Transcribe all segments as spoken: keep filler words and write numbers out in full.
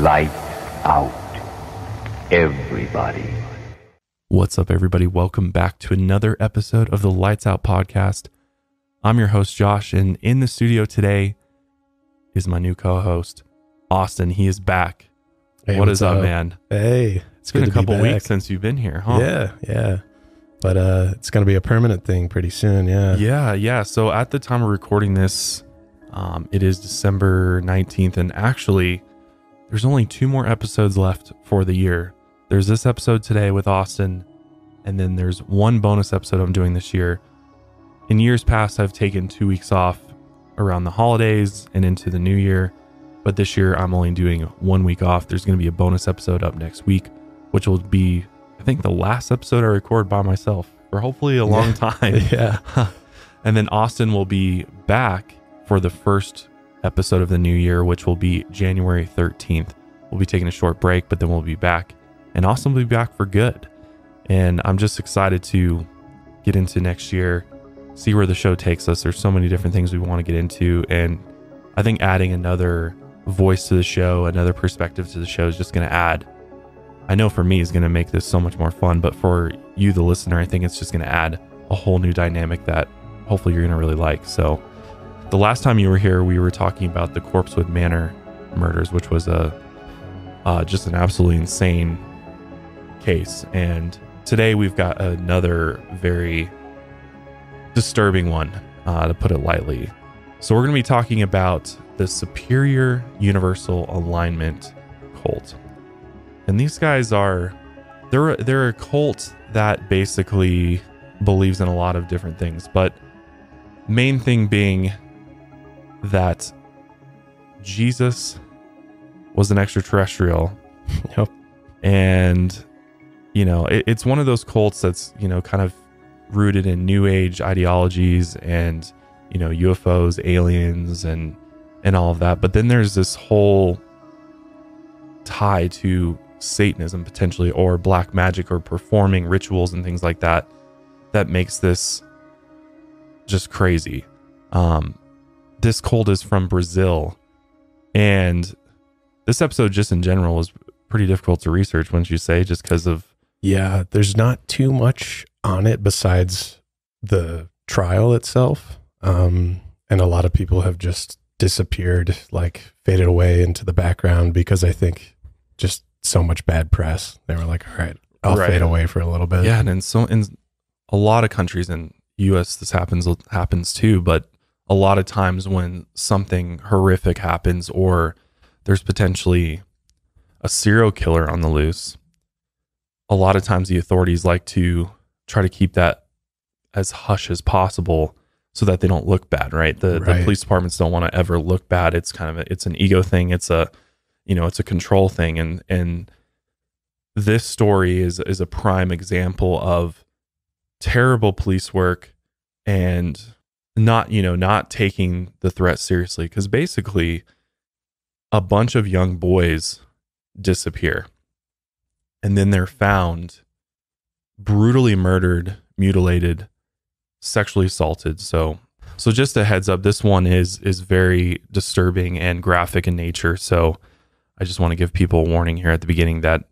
Lights out, everybody. What's up, everybody? Welcome back to another episode of the Lights Out podcast. I'm your host, Josh, and in the studio today is my new co-host, Austin. He is back. Hey, what is up, up, man? Hey, it's been a couple weeks since you've been here, huh? Yeah, yeah. But uh, it's going to be a permanent thing pretty soon. Yeah, yeah, yeah. So at the time of recording this, um, it is December nineteenth, and actually, there's only two more episodes left for the year. There's this episode today with Austin, and then there's one bonus episode I'm doing this year. In years past, I've taken two weeks off around the holidays and into the new year, but this year I'm only doing one week off. There's going to be a bonus episode up next week, which will be, I think, the last episode I record by myself for hopefully a long time. Yeah. And then Austin will be back for the first episode of the new year, which will be January thirteenth. We'll be taking a short break, but then we'll be back, and Austin will be back for good. And I'm just excited to get into next year, see where the show takes us. There's so many different things we want to get into, and I think adding another voice to the show, another perspective to the show is just going to add, I know for me, is going to make this so much more fun, but for you, the listener, I think it's just going to add a whole new dynamic that hopefully you're going to really like. So the last time you were here, we were talking about the Corpsewood Manor murders, which was a uh, just an absolutely insane case. And today we've got another very disturbing one, uh, to put it lightly. So we're going to be talking about the Superior Universal Alignment cult. And these guys are, they're, they're a cult that basically believes in a lot of different things, but main thing being that Jesus was an extraterrestrial. Yep. And, you know, it, it's one of those cults that's, you know, kind of rooted in New Age ideologies and, you know, U F Os, aliens, and, and all of that. But then there's this whole tie to Satanism potentially, or black magic, or performing rituals and things like that, that makes this just crazy. Um, this cult is from Brazil, and this episode just in general was pretty difficult to research, wouldn't you say, just because of... Yeah, there's not too much on it besides the trial itself. Um, and a lot of people have just disappeared, like faded away into the background, because I think just so much bad press. They were like, all right, I'll right. fade away for a little bit. Yeah. And in, so, in a lot of countries in U S, this happens, happens too, but a lot of times when something horrific happens, or there's potentially a serial killer on the loose, a lot of times the authorities like to try to keep that as hush as possible so that they don't look bad, right? The, right. the police departments don't want to ever look bad. It's kind of, a, it's an ego thing. It's a, you know, it's a control thing. And, and this story is, is a prime example of terrible police work and not, you know, not taking the threat seriously. 'Cause basically a bunch of young boys disappear, and then they're found brutally murdered, mutilated, sexually assaulted. So, so just a heads up, this one is, is very disturbing and graphic in nature. So I just want to give people a warning here at the beginning that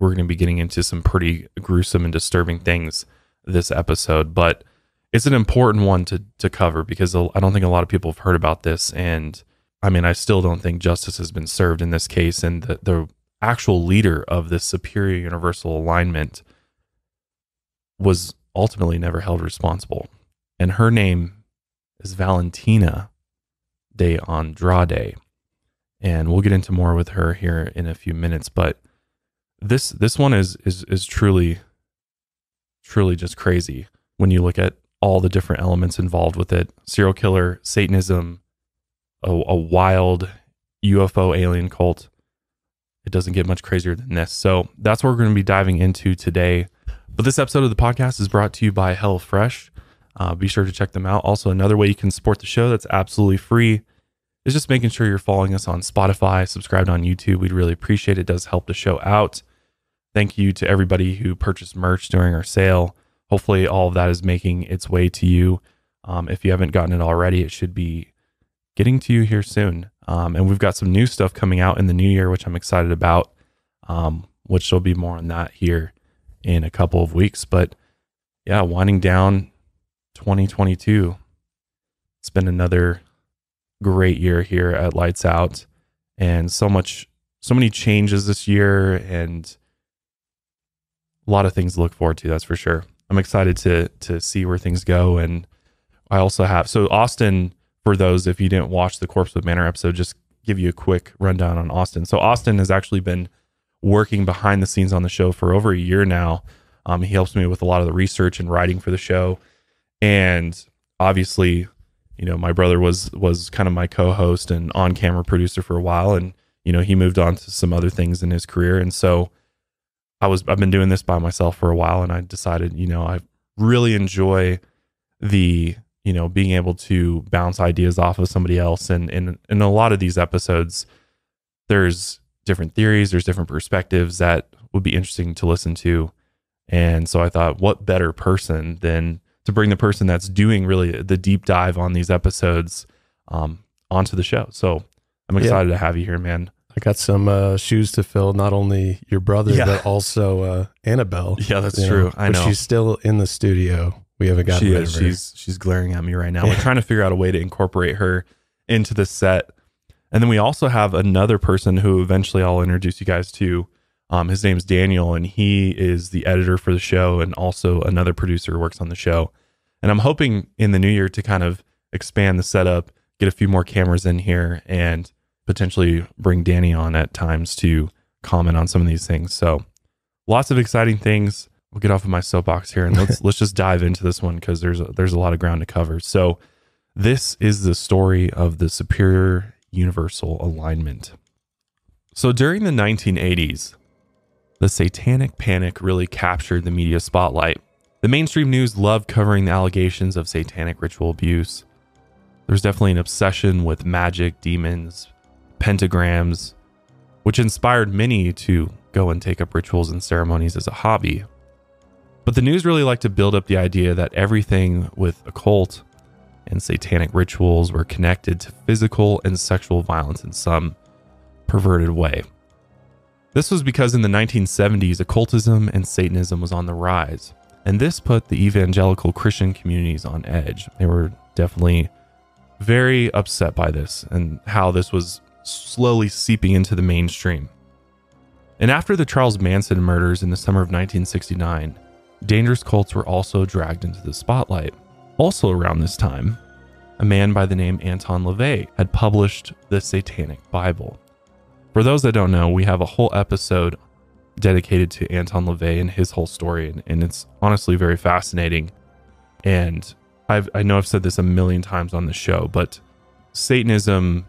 we're going to be getting into some pretty gruesome and disturbing things this episode, but it's an important one to, to cover, because I don't think a lot of people have heard about this. And I mean, I still don't think justice has been served in this case. And the, the actual leader of the Superior Universal Alignment was ultimately never held responsible. And her name is Valentina de Andrade. And we'll get into more with her here in a few minutes, but this, this one is, is, is truly, truly just crazy when you look at all the different elements involved with it. Serial killer, Satanism, a, a wild U F O alien cult. It doesn't get much crazier than this. So that's what we're going to be diving into today. But this episode of the podcast is brought to you by HelloFresh. Uh, be sure to check them out. Also, another way you can support the show that's absolutely free is just making sure you're following us on Spotify, subscribed on YouTube. We'd really appreciate it. It does help the show out. Thank you to everybody who purchased merch during our sale. Hopefully all of that is making its way to you. Um, if you haven't gotten it already, it should be getting to you here soon. Um, and we've got some new stuff coming out in the new year, which I'm excited about, um, which there'll be more on that here in a couple of weeks. But yeah, winding down twenty twenty-two. It's been another great year here at Lights Out, and so much, so many changes this year, and a lot of things to look forward to. That's for sure. I'm excited to to see where things go. And I also have, so Austin, for those, if you didn't watch the Corpsewood Manor episode, just give you a quick rundown on Austin. So Austin has actually been working behind the scenes on the show for over a year now. Um, he helps me with a lot of the research and writing for the show. And obviously, you know, my brother was, was kind of my co-host and on-camera producer for a while. And, you know, he moved on to some other things in his career. And so I was, I've been doing this by myself for a while, and I decided, you know, I really enjoy the, you know, being able to bounce ideas off of somebody else. And in, in a lot of these episodes, there's different theories, there's different perspectives that would be interesting to listen to. And so I thought, what better person than to bring the person that's doing really the deep dive on these episodes um, onto the show. So I'm excited yeah. to have you here, man. I got some uh, shoes to fill, not only your brother, yeah. but also uh, Annabelle. Yeah, that's true. Know, I know. She's still in the studio. We haven't gotten she rid is. of her. She's, she's glaring at me right now. Yeah. We're trying to figure out a way to incorporate her into the set. And then we also have another person who eventually I'll introduce you guys to. Um, his name's Daniel, and he is the editor for the show, and also another producer who works on the show. And I'm hoping in the new year to kind of expand the setup, get a few more cameras in here, and potentially bring Danny on at times to comment on some of these things. So lots of exciting things. We'll get off of my soapbox here, and let's let's just dive into this one, because there's a, there's a lot of ground to cover. So this is the story of the Superior Universal Alignment. So during the nineteen eighties, the satanic panic really captured the media spotlight. The mainstream news loved covering the allegations of satanic ritual abuse. There's definitely an obsession with magic, demons, pentagrams, which inspired many to go and take up rituals and ceremonies as a hobby. But the news really liked to build up the idea that everything with occult and satanic rituals were connected to physical and sexual violence in some perverted way. This was because in the nineteen seventies, occultism and Satanism was on the rise, and this put the evangelical Christian communities on edge. They were definitely very upset by this and how this was slowly seeping into the mainstream. And after the Charles Manson murders in the summer of nineteen sixty-nine, dangerous cults were also dragged into the spotlight. Also around this time, a man by the name Anton LaVey had published the Satanic Bible. For those that don't know, we have a whole episode dedicated to Anton LaVey and his whole story, and, and it's honestly very fascinating. And I've, I know I've said this a million times on the show, but Satanism,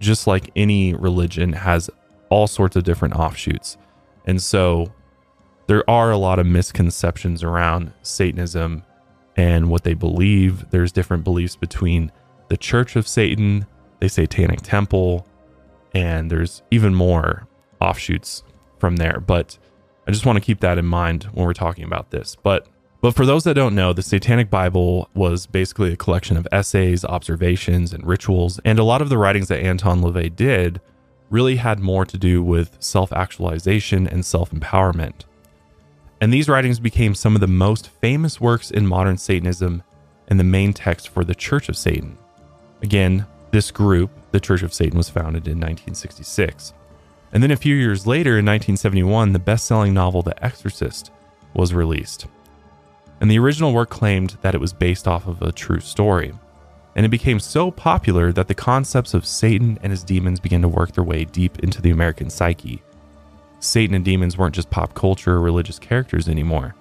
just like any religion, has all sorts of different offshoots. And so there are a lot of misconceptions around Satanism and what they believe. There's different beliefs between the Church of Satan, the Satanic Temple, and there's even more offshoots from there. But I just want to keep that in mind when we're talking about this. But but for those that don't know, the Satanic Bible was basically a collection of essays, observations, and rituals. And a lot of the writings that Anton LaVey did really had more to do with self-actualization and self-empowerment. And these writings became some of the most famous works in modern Satanism and the main text for the Church of Satan. Again, this group, the Church of Satan, was founded in nineteen sixty-six. And then a few years later, in nineteen seventy-one, the best-selling novel The Exorcist was released. And the original work claimed that it was based off of a true story. And it became so popular that the concepts of Satan and his demons began to work their way deep into the American psyche. Satan and demons weren't just pop culture or religious characters anymore.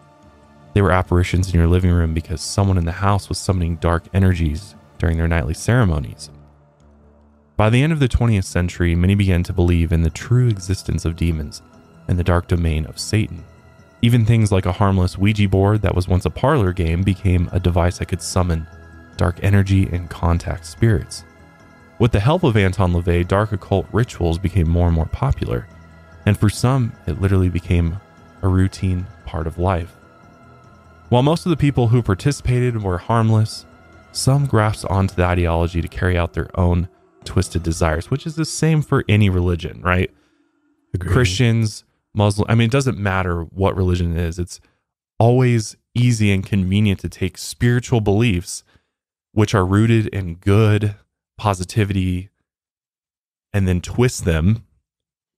They were apparitions in your living room because someone in the house was summoning dark energies during their nightly ceremonies. By the end of the twentieth century, many began to believe in the true existence of demons and the dark domain of Satan. Even things like a harmless Ouija board that was once a parlor game became a device that could summon dark energy and contact spirits. With the help of Anton LaVey, dark occult rituals became more and more popular, and for some, it literally became a routine part of life. While most of the people who participated were harmless, some grasped onto the ideology to carry out their own twisted desires, which is the same for any religion, right? Agreed. Christians, Muslim, I mean, it doesn't matter what religion it is. It's always easy and convenient to take spiritual beliefs, which are rooted in good positivity, and then twist them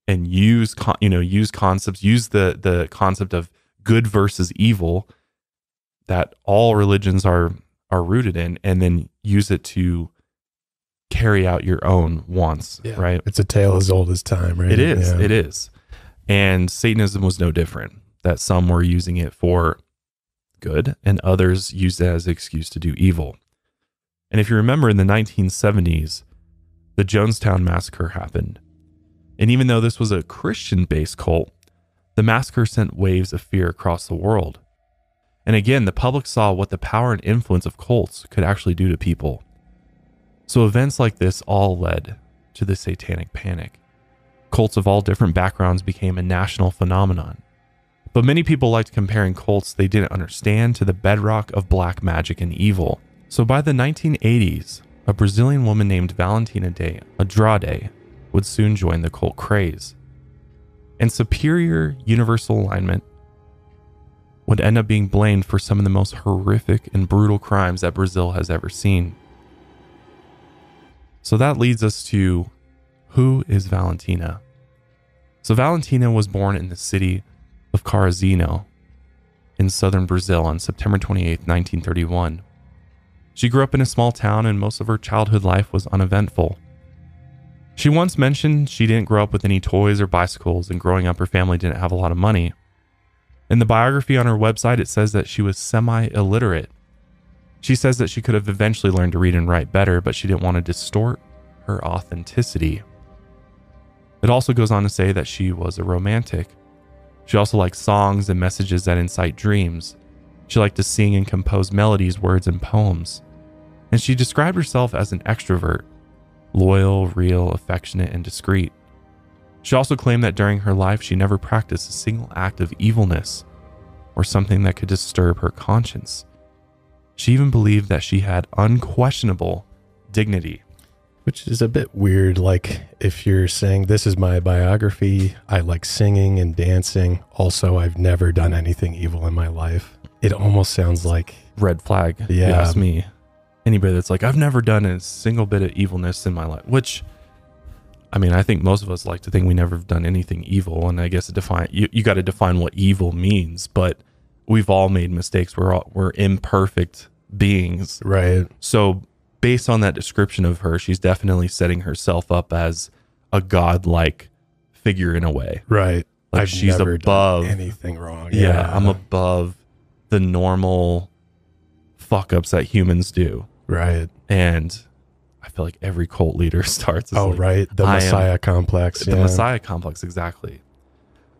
and use, you know, use concepts, use the, the concept of good versus evil that all religions are, are rooted in, and then use it to carry out your own wants, yeah. right? It's a tale as old as time, right? It is, yeah. it is. And Satanism was no different, that some were using it for good and others used it as an excuse to do evil. And if you remember, in the nineteen seventies, the Jonestown Massacre happened. And even though this was a Christian-based cult, the massacre sent waves of fear across the world. And again, the public saw what the power and influence of cults could actually do to people. So events like this all led to the Satanic Panic. Cults of all different backgrounds became a national phenomenon. But many people liked comparing cults they didn't understand to the bedrock of black magic and evil. So by the nineteen eighties, a Brazilian woman named Valentina de Andrade would soon join the cult craze. And Superior Universal Alignment would end up being blamed for some of the most horrific and brutal crimes that Brazil has ever seen. So that leads us to, who is Valentina? So Valentina was born in the city of Carazinho in southern Brazil on September twenty-eighth, nineteen thirty-one. She grew up in a small town, and most of her childhood life was uneventful. She once mentioned she didn't grow up with any toys or bicycles, and growing up her family didn't have a lot of money. In the biography on her website, it says that she was semi-illiterate. She says that she could have eventually learned to read and write better, but she didn't want to distort her authenticity. It also goes on to say that she was a romantic. She also liked songs and messages that incite dreams. She liked to sing and compose melodies, words, and poems. And she described herself as an extrovert, loyal, real, affectionate, and discreet. She also claimed that during her life, she never practiced a single act of evilness or something that could disturb her conscience. She even believed that she had unquestionable dignity. Which is a bit weird. Like, if you're saying, this is my biography, I like singing and dancing. Also, I've never done anything evil in my life. It almost sounds like red flag. Yeah. That's me. Anybody that's like, I've never done a single bit of evilness in my life, which, I mean, I think most of us like to think we never have done anything evil. And I guess it define, you, you got to define what evil means, but we've all made mistakes. We're all, we're imperfect beings. Right. So based on that description of her, she's definitely setting herself up as a godlike figure in a way. Right. Like I've she's never above done anything wrong. Yeah, yeah. I'm above the normal fuck ups that humans do. Right. And I feel like every cult leader starts. Oh, like, right. The I Messiah am, complex. The yeah. Messiah complex. Exactly.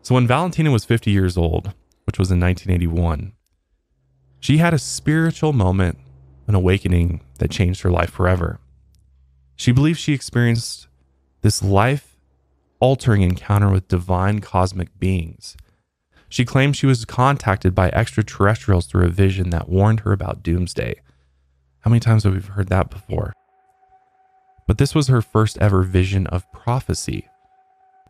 So when Valentina was fifty years old, which was in nineteen eighty-one, she had a spiritual moment, an awakening that changed her life forever. She believed she experienced this life-altering encounter with divine cosmic beings. She claimed she was contacted by extraterrestrials through a vision that warned her about doomsday. How many times have we heard that before? But this was her first ever vision of prophecy.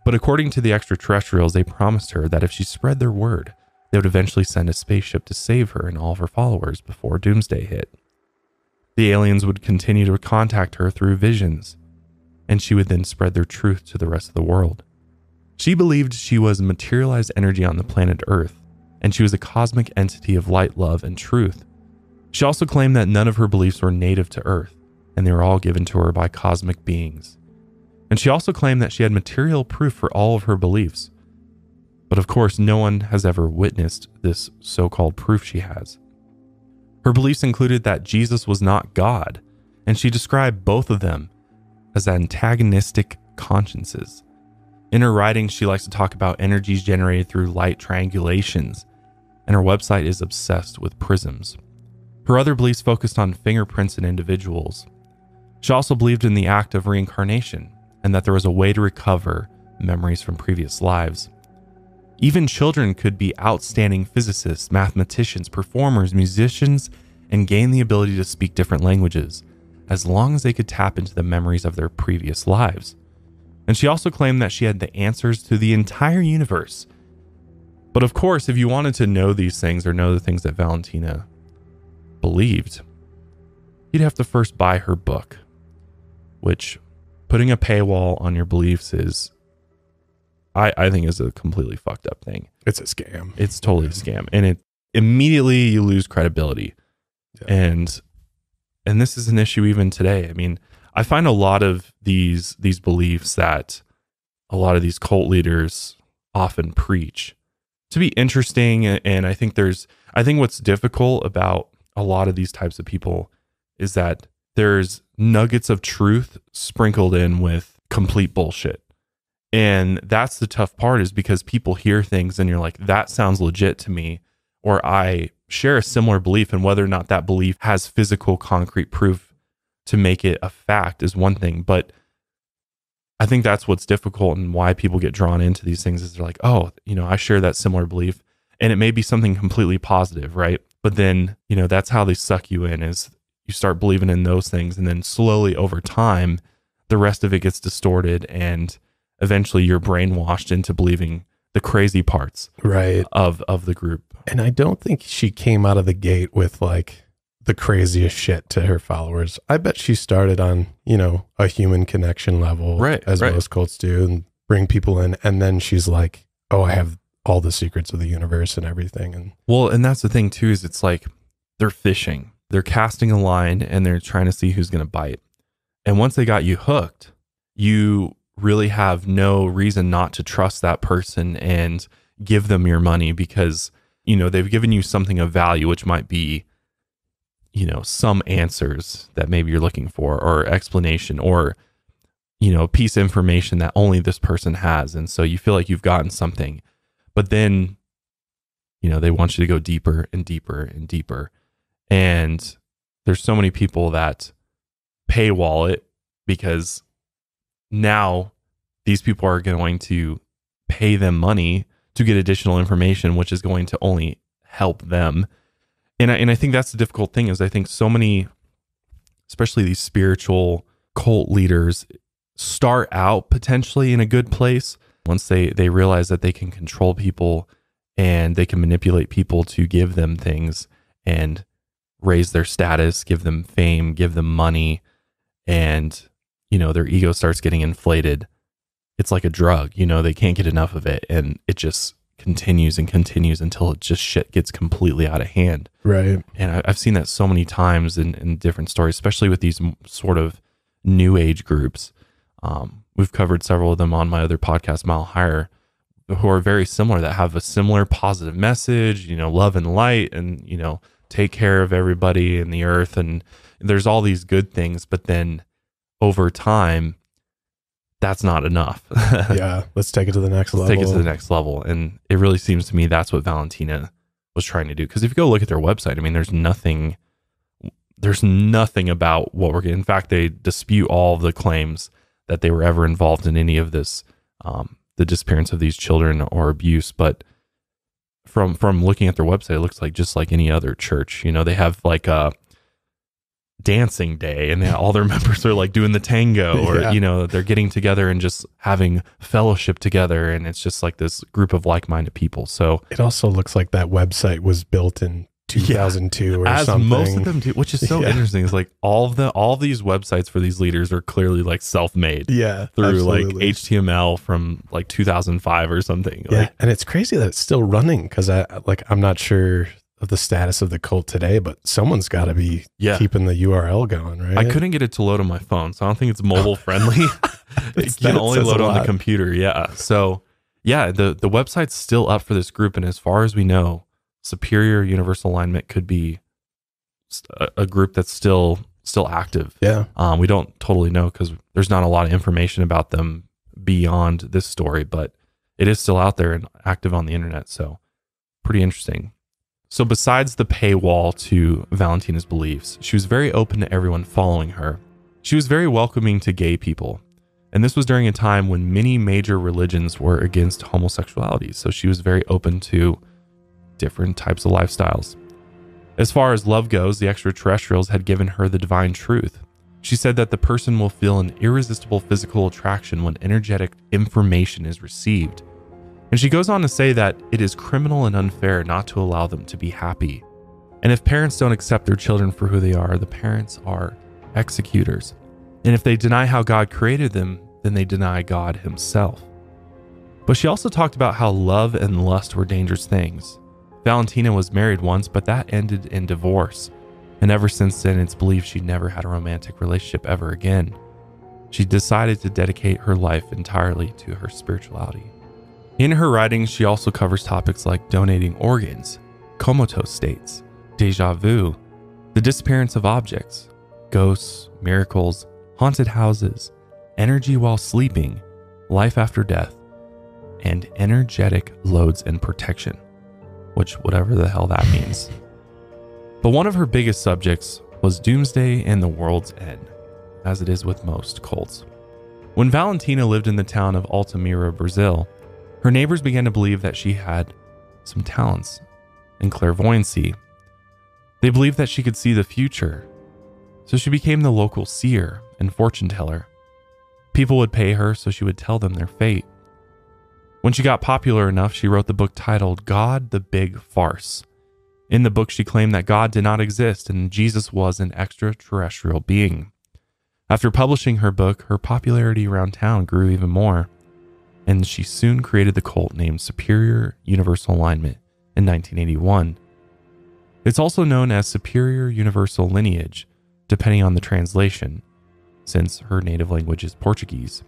But according to the extraterrestrials, they promised her that if she spread their word, they would eventually send a spaceship to save her and all of her followers before doomsday hit. The aliens would continue to contact her through visions, and she would then spread their truth to the rest of the world. She believed she was materialized energy on the planet Earth, and she was a cosmic entity of light, love, and truth. She also claimed that none of her beliefs were native to Earth, and they were all given to her by cosmic beings. And she also claimed that she had material proof for all of her beliefs. But of course, no one has ever witnessed this so-called proof she has. Her beliefs included that Jesus was not God, and she described both of them as antagonistic consciences. In her writings, she likes to talk about energies generated through light triangulations, and her website is obsessed with prisms. Her other beliefs focused on fingerprints and individuals. She also believed in the act of reincarnation, and that there was a way to recover memories from previous lives. Even children could be outstanding physicists, mathematicians, performers, musicians, and gain the ability to speak different languages. as long as they could tap into the memories of their previous lives. And she also claimed that she had the answers to the entire universe. But of course, if you wanted to know these things or know the things that Valentina believed, you'd have to first buy her book, which putting a paywall on your beliefs is, I, I think, is a completely fucked up thing. It's a scam. It's totally a scam. And it immediately you lose credibility. Yeah. And, and this is an issue even today. I mean, I find a lot of these, these beliefs that a lot of these cult leaders often preach to be interesting. And I think there's, I think what's difficult about a lot of these types of people is that there's nuggets of truth sprinkled in with complete bullshit. And that's the tough part, is because people hear things and you're like, that sounds legit to me, or I share a similar belief, and whether or not that belief has physical concrete proof to make it a fact is one thing. But I think that's what's difficult and why people get drawn into these things, is they're like, oh, you know, I share that similar belief, and it may be something completely positive, right? But then, you know, that's how they suck you in, is you start believing in those things, and then slowly over time, the rest of it gets distorted, and eventually you're brainwashed into believing the crazy parts, right, of of the group. And I don't think she came out of the gate with like the craziest shit to her followers. I bet she started on, you know, a human connection level, right, as right. most cults do, and bring people in, and then she's like, oh, I have all the secrets of the universe and everything. And well, and that's the thing too, is it's like they're fishing. They're casting a line and they're trying to see who's going to bite. And once they got you hooked, you really have no reason not to trust that person and give them your money, because, you know, they've given you something of value, which might be, you know, some answers that maybe you're looking for, or explanation, or, you know, piece of information that only this person has. And so you feel like you've gotten something, but then, you know, they want you to go deeper and deeper and deeper. And there's so many people that paywall it, because now these people are going to pay them money to get additional information, which is going to only help them. And I, and I think that's the difficult thing, is I think so many, especially these spiritual cult leaders, start out potentially in a good place. Once they, they realize that they can control people and they can manipulate people to give them things and raise their status, give them fame, give them money, and, you know, their ego starts getting inflated. It's like a drug, you know, they can't get enough of it, and it just continues and continues until it just shit gets completely out of hand. Right. And I, I've seen that so many times in, in different stories, especially with these sort of new age groups. Um, we've covered several of them on my other podcast, Mile Higher, who are very similar, that have a similar positive message, you know, love and light, and, you know, take care of everybody in the earth, and there's all these good things. But then over time, that's not enough. Yeah, let's take it to the next let's level. Take it to the next level. And it really seems to me that's what Valentina was trying to do, because if you go look at their website, I mean, there's nothing there's nothing about what we're getting. In fact, they dispute all of the claims that they were ever involved in any of this, um the disappearance of these children or abuse. But From from looking at their website, it looks like just like any other church. You know, they have like a dancing day, and they, all their members are like doing the tango, or yeah. you know, they're getting together and just having fellowship together, and it's just like this group of like-minded people. So it also looks like that website was built in two thousand two yeah, or as something. Most of them do, which is so yeah. interesting. It's like all of the all of these websites for these leaders are clearly like self-made. Yeah, through absolutely. Like H T M L from like two thousand five or something. Yeah, like, and it's crazy that it's still running, because I like I'm not sure of the status of the cult today, but someone's got to be yeah. keeping the U R L going, right? I couldn't get it to load on my phone, so I don't think it's mobile friendly. It can only load on the computer. Yeah, so yeah, the the website's still up for this group, and as far as we know, Superior Universal Alignment could be a, a group that's still still active. Yeah, um, we don't totally know, because there's not a lot of information about them beyond this story, but it is still out there and active on the internet. So pretty interesting. So besides the paywall to Valentina's beliefs, she was very open to everyone following her. She was very welcoming to gay people, and this was during a time when many major religions were against homosexuality. So she was very open to different types of lifestyles. As far as love goes, the extraterrestrials had given her the divine truth. She said that the person will feel an irresistible physical attraction when energetic information is received. And she goes on to say that it is criminal and unfair not to allow them to be happy. And if parents don't accept their children for who they are, the parents are executors. And if they deny how God created them, then they deny God himself. But she also talked about how love and lust were dangerous things. Valentina was married once, but that ended in divorce. And ever since then, it's believed she never had a romantic relationship ever again. She decided to dedicate her life entirely to her spirituality. In her writings, she also covers topics like donating organs, comatose states, deja vu, the disappearance of objects, ghosts, miracles, haunted houses, energy while sleeping, life after death, and energetic loads and protection, which whatever the hell that means. But one of her biggest subjects was doomsday and the world's end, as it is with most cults. When Valentina lived in the town of Altamira, Brazil, her neighbors began to believe that she had some talents and clairvoyancy. They believed that she could see the future, so she became the local seer and fortune teller. People would pay her so she would tell them their fate. When she got popular enough, she wrote the book titled God, the Big Farce. In the book, she claimed that God did not exist and Jesus was an extraterrestrial being. After publishing her book, her popularity around town grew even more, and she soon created the cult named Superior Universal Alignment in nineteen eighty-one. It's also known as Superior Universal Lineage, depending on the translation, since her native language is Portuguese.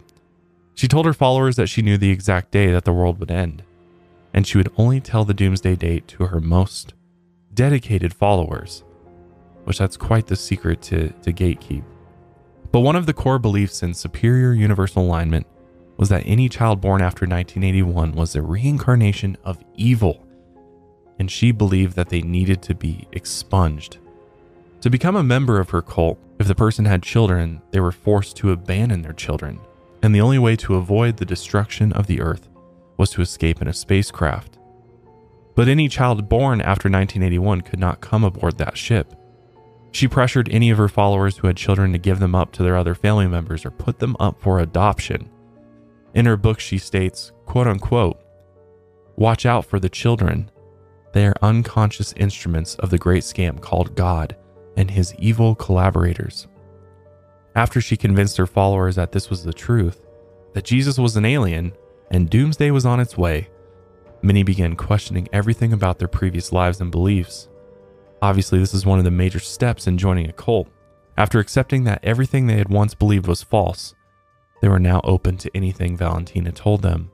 She told her followers that she knew the exact day that the world would end, and she would only tell the doomsday date to her most dedicated followers, which that's quite the secret to, to gatekeep. But one of the core beliefs in Superior Universal Alignment was that any child born after nineteen eighty-one was a reincarnation of evil, and she believed that they needed to be expunged. To become a member of her cult, if the person had children, they were forced to abandon their children, and the only way to avoid the destruction of the earth was to escape in a spacecraft. But any child born after nineteen eighty-one could not come aboard that ship. She pressured any of her followers who had children to give them up to their other family members or put them up for adoption. In her book, she states, quote unquote, "Watch out for the children. They are unconscious instruments of the great scam called God and his evil collaborators." After she convinced her followers that this was the truth, that Jesus was an alien and doomsday was on its way, many began questioning everything about their previous lives and beliefs. Obviously, this is one of the major steps in joining a cult. After accepting that everything they had once believed was false, they were now open to anything Valentina told them.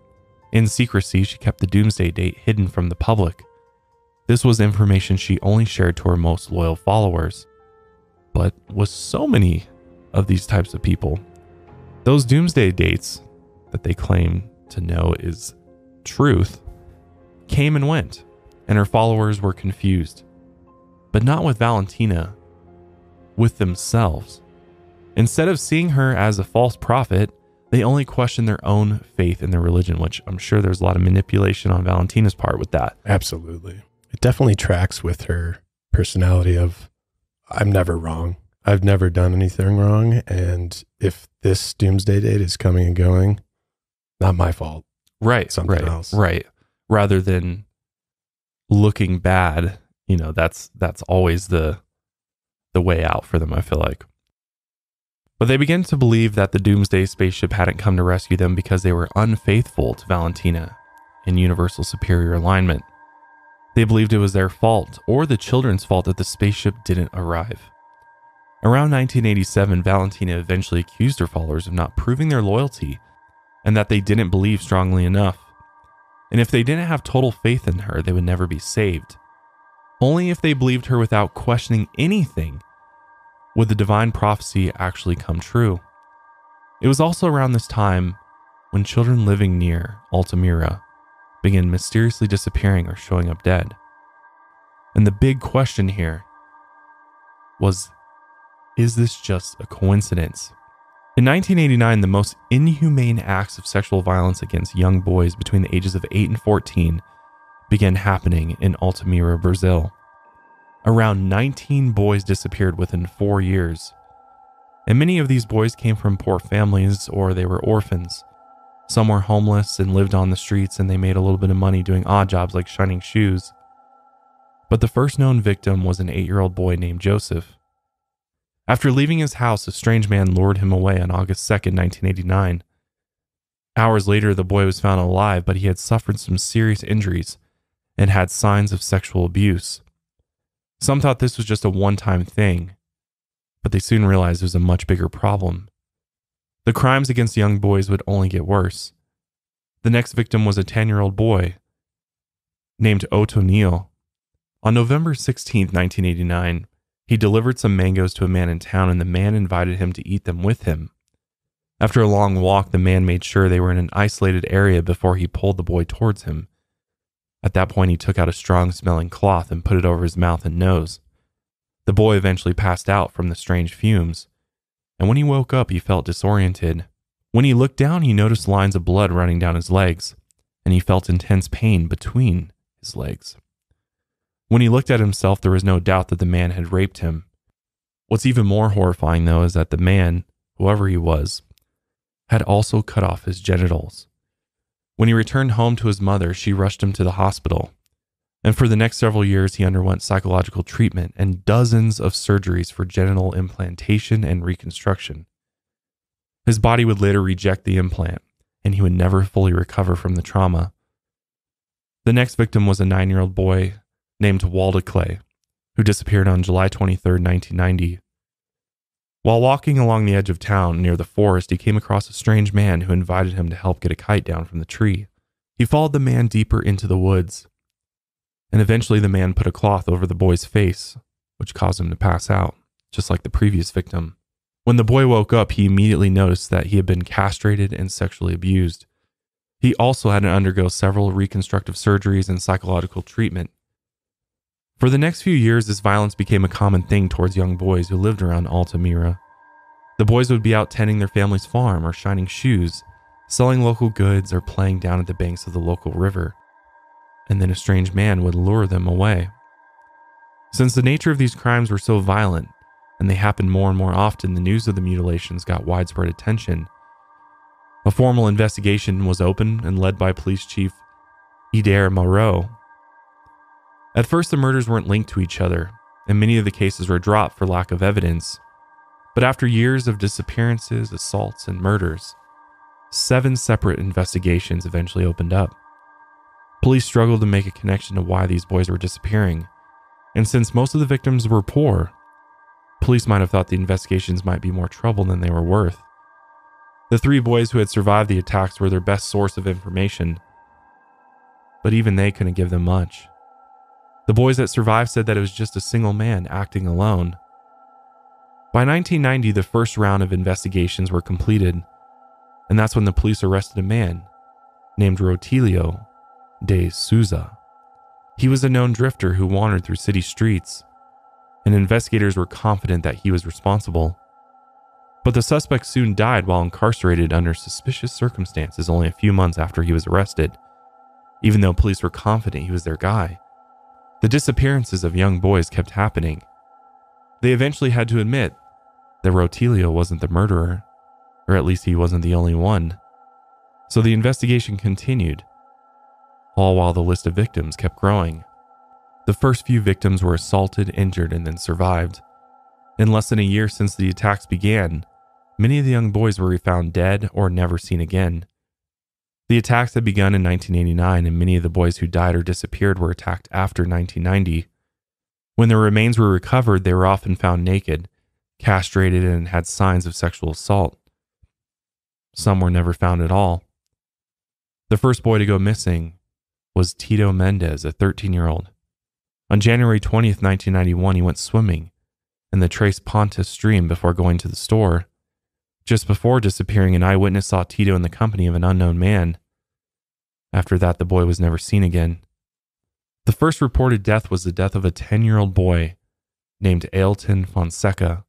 In secrecy, she kept the doomsday date hidden from the public. This was information she only shared to her most loyal followers. But with so many of these types of people, those doomsday dates that they claim to know is truth came and went, and her followers were confused. But not with Valentina, with themselves. Instead of seeing her as a false prophet, they only questioned their own faith in their religion, which I'm sure there's a lot of manipulation on Valentina's part with that. Absolutely. It definitely tracks with her personality of, I'm never wrong. I've never done anything wrong. And if this doomsday date is coming and going, not my fault. Right. Something right, else. Right. Rather than looking bad, you know, that's that's always the the way out for them, I feel like. But they began to believe that the doomsday spaceship hadn't come to rescue them because they were unfaithful to Valentina in Universal Superior Alignment. They believed it was their fault or the children's fault that the spaceship didn't arrive. Around nineteen eighty-seven, Valentina eventually accused her followers of not proving their loyalty and that they didn't believe strongly enough. And if they didn't have total faith in her, they would never be saved. Only if they believed her without questioning anything would the divine prophecy actually come true. It was also around this time when children living near Altamira began mysteriously disappearing or showing up dead. And the big question here was, is this just a coincidence? In nineteen eighty-nine, the most inhumane acts of sexual violence against young boys between the ages of eight and fourteen began happening in Altamira, Brazil. Around nineteen boys disappeared within four years. and many of these boys came from poor families or they were orphans. Some were homeless and lived on the streets, and they made a little bit of money doing odd jobs like shining shoes. But the first known victim was an eight-year-old boy named Joseph. After leaving his house, a strange man lured him away on August second, nineteen eighty-nine. Hours later, the boy was found alive, but he had suffered some serious injuries and had signs of sexual abuse. Some thought this was just a one-time thing, but they soon realized it was a much bigger problem. The crimes against young boys would only get worse. The next victim was a ten-year-old boy named O'Neal. On November sixteenth, nineteen eighty-nine, he delivered some mangoes to a man in town, and the man invited him to eat them with him. After a long walk, the man made sure they were in an isolated area before he pulled the boy towards him. At that point, he took out a strong-smelling cloth and put it over his mouth and nose. The boy eventually passed out from the strange fumes, and when he woke up, he felt disoriented. When he looked down, he noticed lines of blood running down his legs, and he felt intense pain between his legs. When he looked at himself, there was no doubt that the man had raped him. What's even more horrifying, though, is that the man, whoever he was, had also cut off his genitals. When he returned home to his mother, she rushed him to the hospital, and for the next several years, he underwent psychological treatment and dozens of surgeries for genital implantation and reconstruction. His body would later reject the implant, and he would never fully recover from the trauma. The next victim was a nine-year-old boy named Walda Clay, who disappeared on July twenty-third, nineteen ninety. While walking along the edge of town near the forest, he came across a strange man who invited him to help get a kite down from the tree. He followed the man deeper into the woods, and eventually the man put a cloth over the boy's face, which caused him to pass out, just like the previous victim. When the boy woke up, he immediately noticed that he had been castrated and sexually abused. He also had to undergo several reconstructive surgeries and psychological treatment. For the next few years, this violence became a common thing towards young boys who lived around Altamira. The boys would be out tending their family's farm or shining shoes, selling local goods, or playing down at the banks of the local river, and then a strange man would lure them away. Since the nature of these crimes were so violent, and they happened more and more often, the news of the mutilations got widespread attention. A formal investigation was opened and led by Police Chief Ider Moreau. At first, the murders weren't linked to each other, and many of the cases were dropped for lack of evidence. But after years of disappearances, assaults, and murders, seven separate investigations eventually opened up. Police struggled to make a connection to why these boys were disappearing, and since most of the victims were poor, police might have thought the investigations might be more trouble than they were worth. The three boys who had survived the attacks were their best source of information, but even they couldn't give them much. The boys that survived said that it was just a single man acting alone. By nineteen ninety, the first round of investigations were completed, and that's when the police arrested a man named Rotilio de Souza. He was a known drifter who wandered through city streets, and investigators were confident that he was responsible. But the suspect soon died while incarcerated under suspicious circumstances only a few months after he was arrested, even though police were confident he was their guy. The disappearances of young boys kept happening. They eventually had to admit that Rotilio wasn't the murderer, or at least he wasn't the only one. So the investigation continued, all while the list of victims kept growing. The first few victims were assaulted, injured, and then survived. In less than a year since the attacks began, many of the young boys were found dead or never seen again. The attacks had begun in nineteen eighty-nine, and many of the boys who died or disappeared were attacked after nineteen ninety. When their remains were recovered, they were often found naked, castrated, and had signs of sexual assault. Some were never found at all. The first boy to go missing was Tito Mendez, a thirteen-year-old. On January twentieth, nineteen ninety-one, he went swimming in the Tres Pontes stream before going to the store. Just before disappearing, an eyewitness saw Tito in the company of an unknown man. After that, the boy was never seen again. The first reported death was the death of a ten-year-old boy named Ailton Fonseca.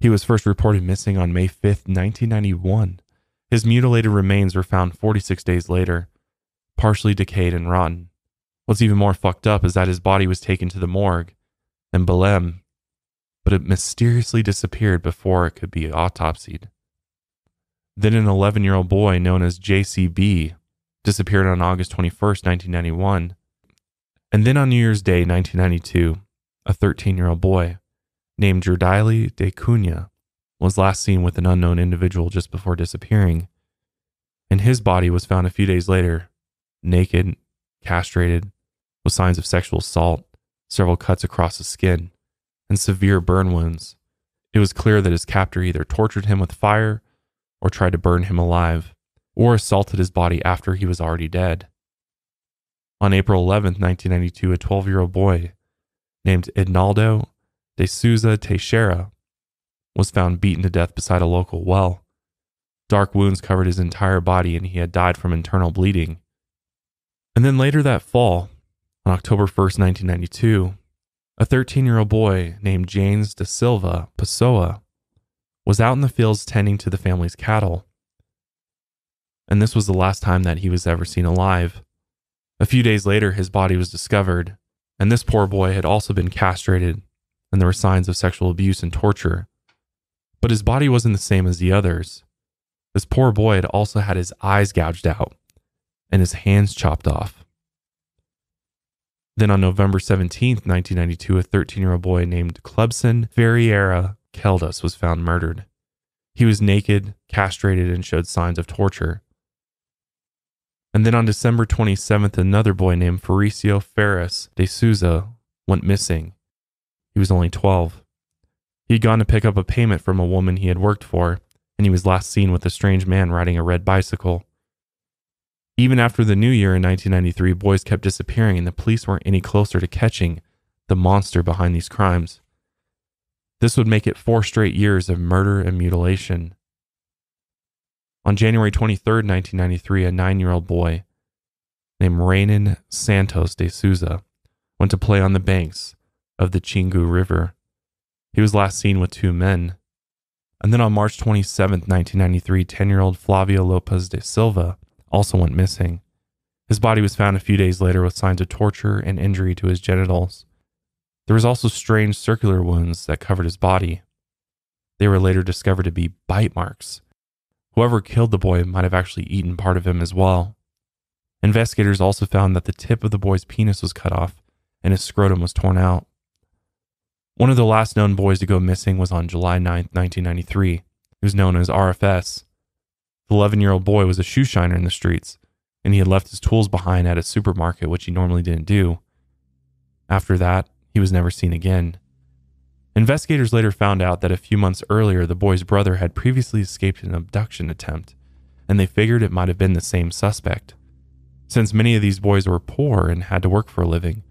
He was first reported missing on May fifth, nineteen ninety-one. His mutilated remains were found forty-six days later, partially decayed and rotten. What's even more fucked up is that his body was taken to the morgue in Belém but it mysteriously disappeared before it could be autopsied. Then an eleven-year-old boy known as J C B disappeared on August twenty-first, nineteen ninety-one. And then on New Year's Day, nineteen ninety-two, a thirteen-year-old boy named Jordeli De Cunha was last seen with an unknown individual just before disappearing, and his body was found a few days later, naked, castrated, with signs of sexual assault, several cuts across his skin, and severe burn wounds. It was clear that his captor either tortured him with fire or tried to burn him alive, or assaulted his body after he was already dead. On April eleventh, nineteen ninety-two, a twelve-year-old boy named Ednaldo de Souza Teixeira was found beaten to death beside a local well. Dark wounds covered his entire body, and he had died from internal bleeding. And then later that fall, on October first, nineteen ninety-two, a thirteen-year-old boy named James Da Silva Pessoa was out in the fields tending to the family's cattle. And this was the last time that he was ever seen alive. A few days later, his body was discovered, and this poor boy had also been castrated, and there were signs of sexual abuse and torture. But his body wasn't the same as the others. This poor boy had also had his eyes gouged out and his hands chopped off. Then on November seventeenth, nineteen ninety-two, a thirteen-year-old boy named Clebson Ferreira Keldas was found murdered. He was naked, castrated, and showed signs of torture. And then on December twenty-seventh, another boy named Fabricio Ferris de Souza went missing. He was only twelve. He had gone to pick up a payment from a woman he had worked for, and he was last seen with a strange man riding a red bicycle. Even after the new year in nineteen ninety-three, boys kept disappearing, and the police weren't any closer to catching the monster behind these crimes. This would make it four straight years of murder and mutilation. On January twenty-third, nineteen ninety-three, a nine-year-old boy named Reynan Santos de Souza went to play on the banks of the Xingu River. He was last seen with two men. And then on March twenty-seventh, nineteen ninety-three, ten-year-old Flavio Lopez de Silva also went missing. His body was found a few days later with signs of torture and injury to his genitals. There was also strange circular wounds that covered his body. They were later discovered to be bite marks. Whoever killed the boy might have actually eaten part of him as well. Investigators also found that the tip of the boy's penis was cut off and his scrotum was torn out. One of the last known boys to go missing was on July ninth, nineteen ninety-three. He was known as R F S. The eleven-year-old boy was a shoe shiner in the streets, and he had left his tools behind at a supermarket, which he normally didn't do. After that, he was never seen again. Investigators later found out that a few months earlier, the boy's brother had previously escaped an abduction attempt, and they figured it might have been the same suspect. Since many of these boys were poor and had to work for a living,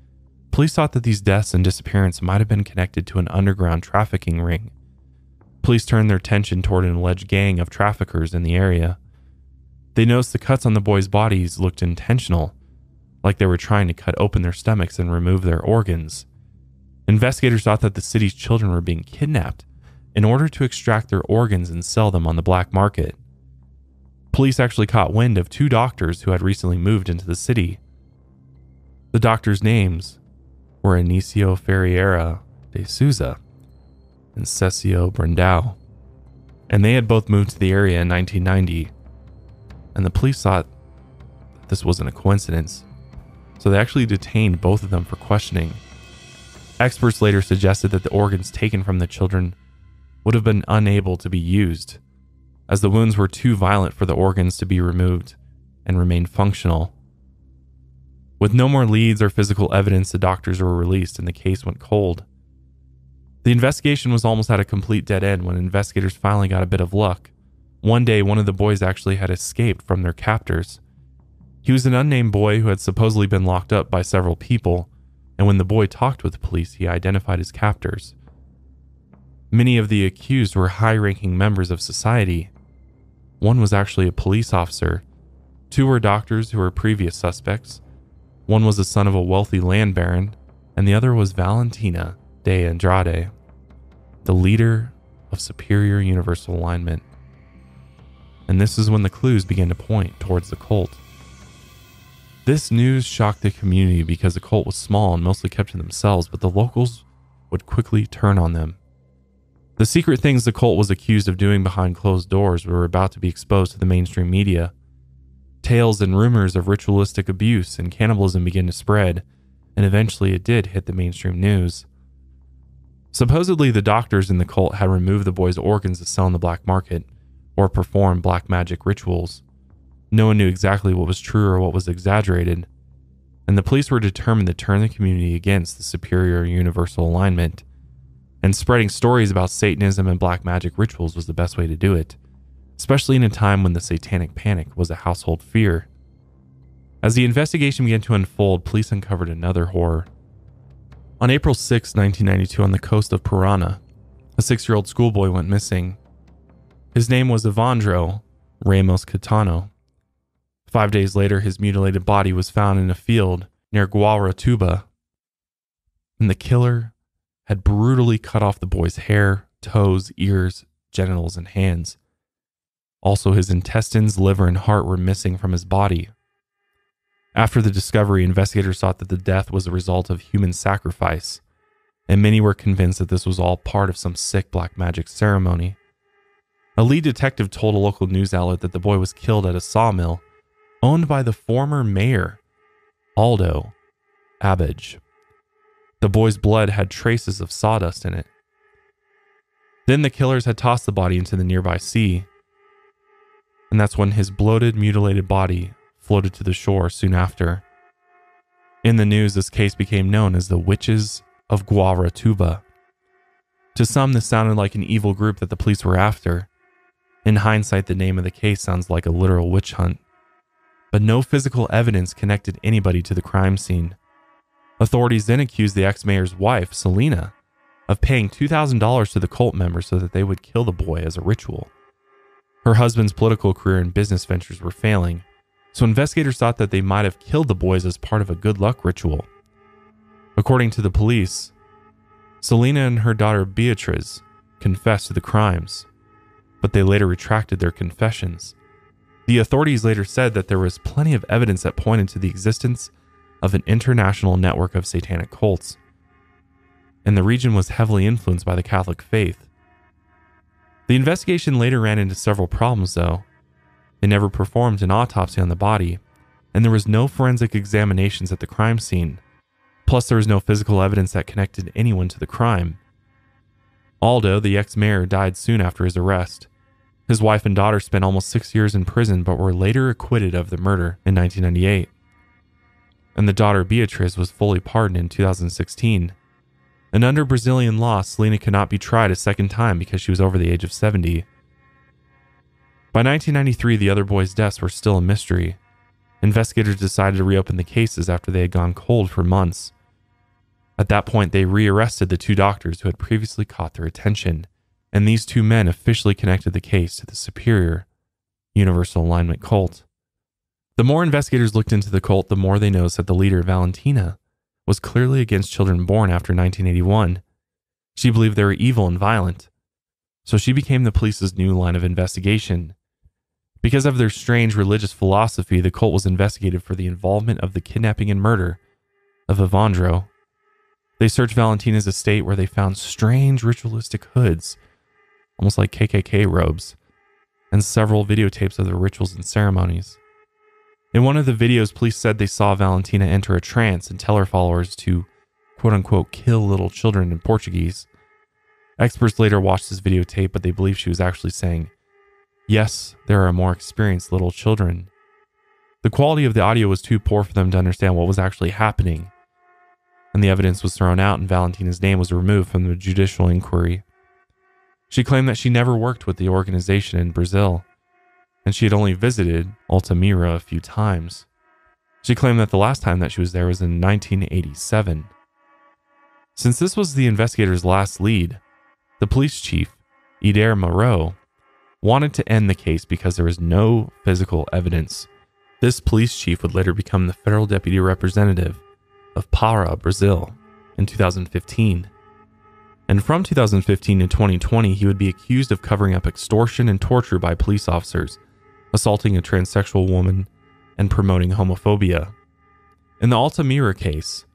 police thought that these deaths and disappearances might have been connected to an underground trafficking ring. Police turned their attention toward an alleged gang of traffickers in the area. They noticed the cuts on the boys' bodies looked intentional, like they were trying to cut open their stomachs and remove their organs. Investigators thought that the city's children were being kidnapped in order to extract their organs and sell them on the black market. Police actually caught wind of two doctors who had recently moved into the city. The doctors' names were Anicio Ferreira de Souza and Cecio Brandao, and they had both moved to the area in nineteen ninety, and the police thought that this wasn't a coincidence, so they actually detained both of them for questioning. Experts later suggested that the organs taken from the children would have been unable to be used, as the wounds were too violent for the organs to be removed and remain functional. With no more leads or physical evidence, the doctors were released and the case went cold. The investigation was almost at a complete dead end when investigators finally got a bit of luck. One day, one of the boys actually had escaped from their captors. He was an unnamed boy who had supposedly been locked up by several people, and when the boy talked with the police, he identified his captors. Many of the accused were high-ranking members of society. One was actually a police officer. Two were doctors who were previous suspects. One was the son of a wealthy land baron, and the other was Valentina de Andrade, the leader of Superior Universal Alignment. And this is when the clues began to point towards the cult. This news shocked the community because the cult was small and mostly kept to themselves, but the locals would quickly turn on them The secret things the cult was accused of doing behind closed doors were about to be exposed to the mainstream media. Tales and rumors of ritualistic abuse and cannibalism began to spread, and eventually it did hit the mainstream news. Supposedly, the doctors in the cult had removed the boy's organs to sell on the black market, or perform black magic rituals. No one knew exactly what was true or what was exaggerated, and the police were determined to turn the community against the Superior Universal Alignment, and spreading stories about Satanism and black magic rituals was the best way to do it, especially in a time when the satanic panic was a household fear. As the investigation began to unfold, police uncovered another horror. On April sixth, nineteen ninety-two, on the coast of Parana, a six-year-old schoolboy went missing. His name was Evandro Ramos Catano. Five days later, his mutilated body was found in a field near Guaratuba, and the killer had brutally cut off the boy's hair, toes, ears, genitals, and hands. Also, his intestines, liver, and heart were missing from his body. After the discovery, investigators thought that the death was a result of human sacrifice, and many were convinced that this was all part of some sick black magic ceremony. A lead detective told a local news outlet that the boy was killed at a sawmill owned by the former mayor, Aldo Abage. The boy's blood had traces of sawdust in it. Then the killers had tossed the body into the nearby sea, and that's when his bloated, mutilated body floated to the shore soon after. In the news, this case became known as the Witches of Guaratuba. To some, this sounded like an evil group that the police were after. In hindsight, the name of the case sounds like a literal witch hunt, but no physical evidence connected anybody to the crime scene. Authorities then accused the ex-mayor's wife, Selena, of paying two thousand dollars to the cult members so that they would kill the boy as a ritual. Her husband's political career and business ventures were failing, so investigators thought that they might have killed the boys as part of a good luck ritual. According to the police, Selena and her daughter Beatriz confessed to the crimes, but they later retracted their confessions. The authorities later said that there was plenty of evidence that pointed to the existence of an international network of satanic cults, and the region was heavily influenced by the Catholic faith. The investigation later ran into several problems, though. They never performed an autopsy on the body, and there was no forensic examinations at the crime scene. Plus, there was no physical evidence that connected anyone to the crime. Aldo, the ex-mayor, died soon after his arrest. His wife and daughter spent almost six years in prison, but were later acquitted of the murder in nineteen ninety-eight. And the daughter Beatriz was fully pardoned in two thousand sixteen. And under Brazilian law, Selena could not be tried a second time because she was over the age of seventy. By nineteen ninety-three, the other boys' deaths were still a mystery. Investigators decided to reopen the cases after they had gone cold for months. At that point, they rearrested the two doctors who had previously caught their attention, and these two men officially connected the case to the Superior Universal Alignment cult. The more investigators looked into the cult, the more they noticed that the leader, Valentina, was clearly against children born after nineteen eighty-one. She believed they were evil and violent, so she became the police's new line of investigation. Because of their strange religious philosophy, the cult was investigated for the involvement of the kidnapping and murder of Evandro. They searched Valentina's estate, where they found strange ritualistic hoods, almost like K K K robes, and several videotapes of their rituals and ceremonies. In one of the videos, police said they saw Valentina enter a trance and tell her followers to, quote-unquote, kill little children in Portuguese. Experts later watched this videotape, but they believe she was actually saying, "Yes, there are more experienced little children." The quality of the audio was too poor for them to understand what was actually happening, and the evidence was thrown out, and Valentina's name was removed from the judicial inquiry. She claimed that she never worked with the organization in Brazil, and she had only visited Altamira a few times. She claimed that the last time that she was there was in nineteen eighty-seven. Since this was the investigator's last lead, the police chief, Ider Moreau, wanted to end the case because there was no physical evidence. This police chief would later become the federal deputy representative of Pará, Brazil, in two thousand fifteen. And from two thousand fifteen to twenty twenty, he would be accused of covering up extortion and torture by police officers, assaulting a transsexual woman, and promoting homophobia. In the Altamira case,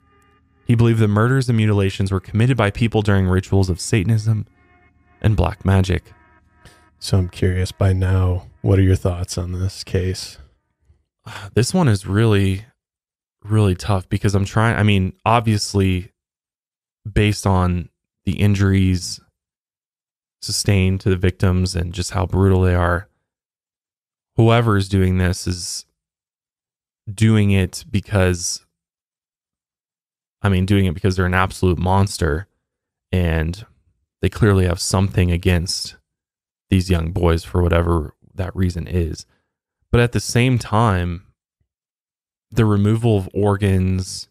he believed the murders and mutilations were committed by people during rituals of Satanism and black magic. So I'm curious by now, what are your thoughts on this case? This one is really, really tough because I'm trying, I mean, obviously based on the injuries sustained to the victims and just how brutal they are, whoever is doing this is doing it because, I mean, doing it because they're an absolute monster and they clearly have something against these young boys for whatever that reason is. But at the same time, the removal of organs,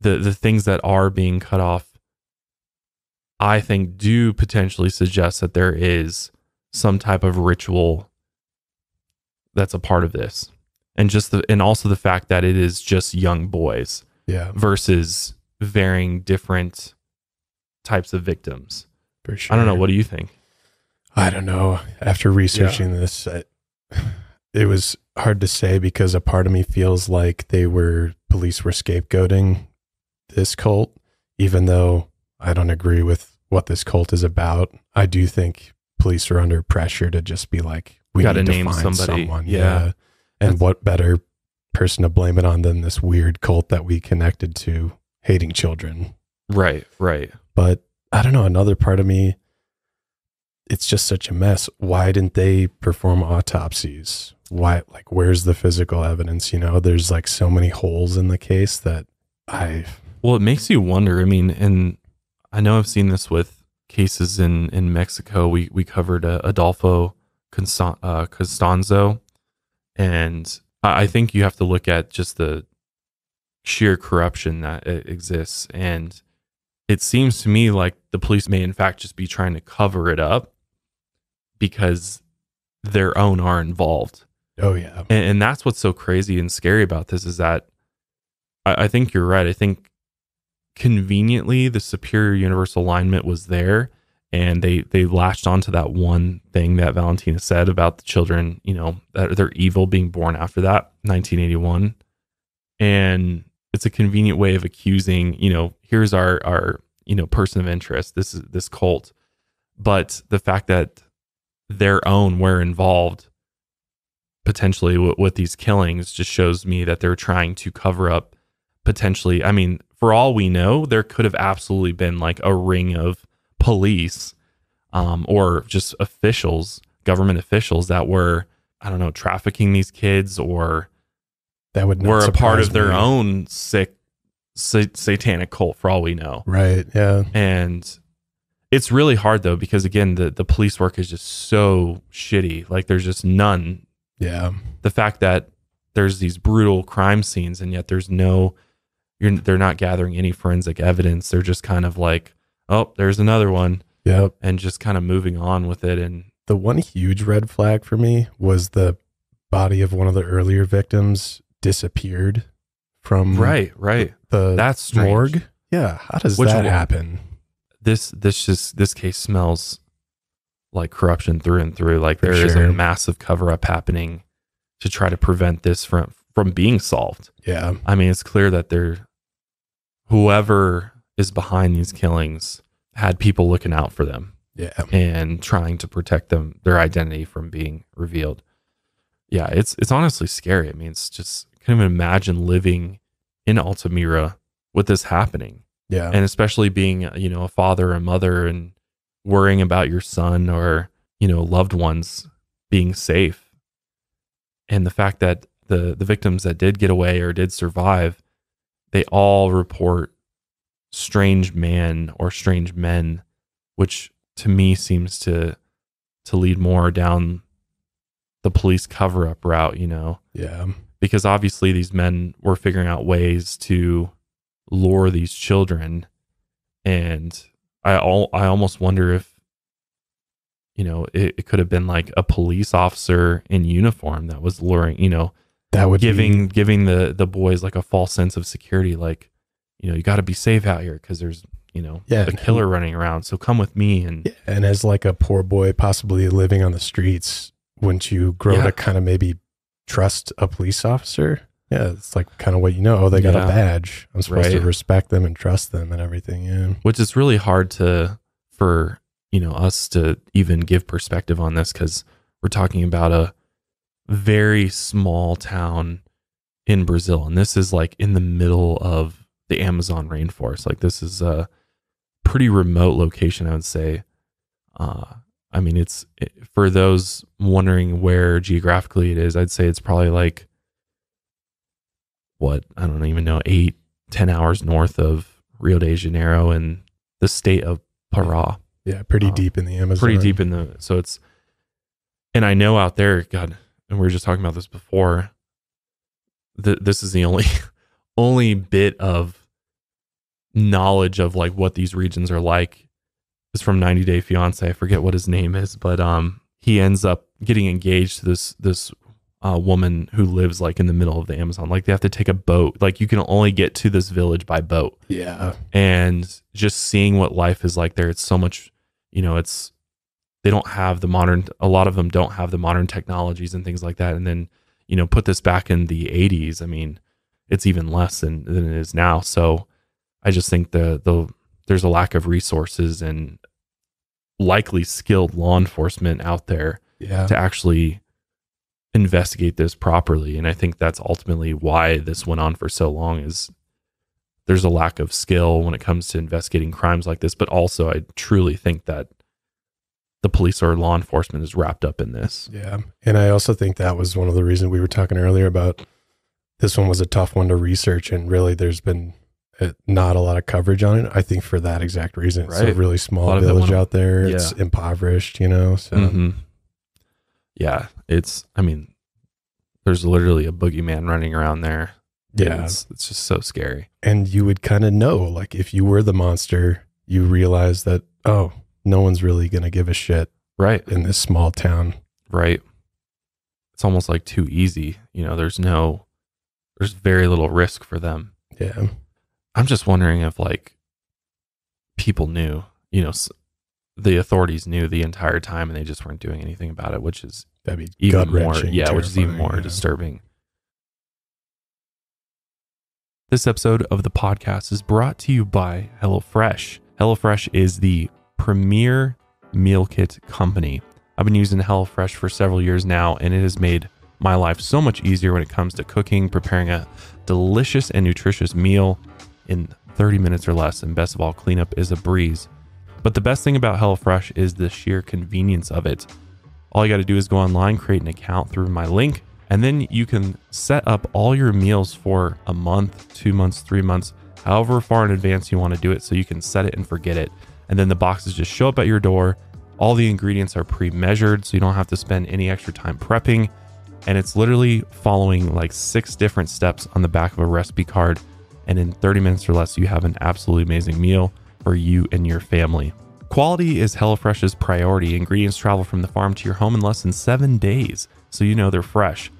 the, the things that are being cut off, I think do potentially suggest that there is some type of ritual that's a part of this. And just the, and also the fact that it is just young boys, yeah, versus varying different types of victims. For sure. I don't know. What do you think? I don't know. After researching yeah. this, I, it was hard to say because a part of me feels like they were, police were scapegoating this cult, even though I don't agree with what this cult is about. I do think police are under pressure to just be like, we got to name find somebody. Someone. Yeah. yeah. And what better person to blame it on than this weird cult that we connected to hating children. Right, right. But I don't know, another part of me, it's just such a mess. Why didn't they perform autopsies? Why, like, where's the physical evidence? You know, there's like so many holes in the case that I... Well, it makes you wonder. I mean, and I know I've seen this with cases in, in Mexico. We, we covered uh, Adolfo Constan- uh, Costanzo. And I think you have to look at just the sheer corruption that exists. And it seems to me like the police may in fact just be trying to cover it up because their own are involved. Oh yeah. And, and that's what's so crazy and scary about this is that I, I think you're right. I think conveniently the Superior Universal Alignment was there and they, they latched onto that one thing that Valentina said about the children, you know, that they're evil being born after that, nineteen eighty-one. And it's a convenient way of accusing, you know, here's our, our, you know, person of interest. This is this cult. But the fact that their own were involved potentially with, with these killings just shows me that they're trying to cover up potentially. I mean, for all we know, there could have absolutely been like a ring of police um, or just officials, government officials that were, I don't know, trafficking these kids or that would were a part of their me. own sick sa satanic cult for all we know. Right. Yeah. And it's really hard though, because again, the, the police work is just so shitty. Like there's just none. Yeah. The fact that there's these brutal crime scenes and yet there's no, you're, they're not gathering any forensic evidence. They're just kind of like, oh, there's another one. Yep. And just kind of moving on with it. And the one huge red flag for me was the body of one of the earlier victims disappeared from right, right. The That's morgue. Strange. Yeah. How does Which that happen? This, this just, this case smells like corruption through and through. Like for there sure. is a massive cover up happening to try to prevent this from, from being solved. Yeah. I mean, it's clear that they're whoever is behind these killings had people looking out for them, yeah, and trying to protect them, their identity from being revealed. Yeah, it's it's honestly scary. I mean, it's just I can't even imagine living in Altamira with this happening. Yeah, and especially being, you know, a father or mother and worrying about your son or, you know, loved ones being safe, and the fact that the the victims that did get away or did survive, they all report strange man or strange men, which to me seems to to lead more down the police cover-up route, you know? Yeah. Because obviously these men were figuring out ways to lure these children, and I all I almost wonder if, you know, it, it could have been like a police officer in uniform that was luring, you know, that would giving be... giving the the boys like a false sense of security, like, you know, you got to be safe out here because there's, you know, yeah, a killer running around. So come with me. And yeah, and as like a poor boy possibly living on the streets, wouldn't you grow yeah. to kind of maybe trust a police officer? Yeah, it's like kind of what you know. Oh, they got yeah. a badge. I'm supposed right. to respect them and trust them and everything. Yeah, which is really hard to for you know, us to even give perspective on this, because we're talking about a very small town in Brazil, and this is like in the middle of the Amazon rainforest. Like, this is a pretty remote location, I would say. Uh, I mean, it's it, for those wondering where geographically it is, I'd say it's probably like, what, I don't even know, eight, ten hours north of Rio de Janeiro and the state of Pará. Yeah, pretty um, deep in the Amazon. Pretty deep in the, so it's, and I know out there, God, and we were just talking about this before, th this is the only, only bit of knowledge of like what these regions are like is from ninety day fiance. I forget what his name is, but um, he ends up getting engaged to this, this uh, woman who lives like in the middle of the Amazon. Like, they have to take a boat. Like, you can only get to this village by boat. Yeah. And just seeing what life is like there, it's so much, you know, it's, they don't have the modern, a lot of them don't have the modern technologies and things like that. And then, you know, put this back in the eighties. I mean, it's even less than, than it is now. So I just think the, the, there's a lack of resources and likely skilled law enforcement out there yeah. to actually investigate this properly. And I think that's ultimately why this went on for so long, is there's a lack of skill when it comes to investigating crimes like this. But also, I truly think that the police or law enforcement is wrapped up in this. Yeah. And I also think that was one of the reasons we were talking earlier about this one was a tough one to research. And really there's been not a lot of coverage on it. I think for that exact reason. Right. It's a really small a village out there. Yeah. It's impoverished, you know? So mm-hmm. yeah, it's, I mean, there's literally a boogeyman running around there. Yeah. It's, it's just so scary. And you would kind of know, like, if you were the monster, you realize that, oh, no one's really going to give a shit right in this small town. Right. It's almost like too easy. You know, there's no, there's very little risk for them. Yeah. I'm just wondering if like people knew, you know, the authorities knew the entire time and they just weren't doing anything about it, which is That'd be even more, yeah, which is even more yeah. disturbing. This episode of the podcast is brought to you by HelloFresh. HelloFresh is the premier meal kit company. I've been using HelloFresh for several years now, and it has made my life so much easier when it comes to cooking, preparing a delicious and nutritious meal in thirty minutes or less, and best of all, cleanup is a breeze. But the best thing about HelloFresh is the sheer convenience of it. All you got to do is go online, create an account through my link, and then you can set up all your meals for a month, two months, three months, however far in advance you want to do it, so you can set it and forget it. And then the boxes just show up at your door. All the ingredients are pre-measured, so you don't have to spend any extra time prepping. And it's literally following like six different steps on the back of a recipe card. And in thirty minutes or less, you have an absolutely amazing meal for you and your family. Quality is HelloFresh's priority. Ingredients travel from the farm to your home in less than seven days, so you know they're fresh.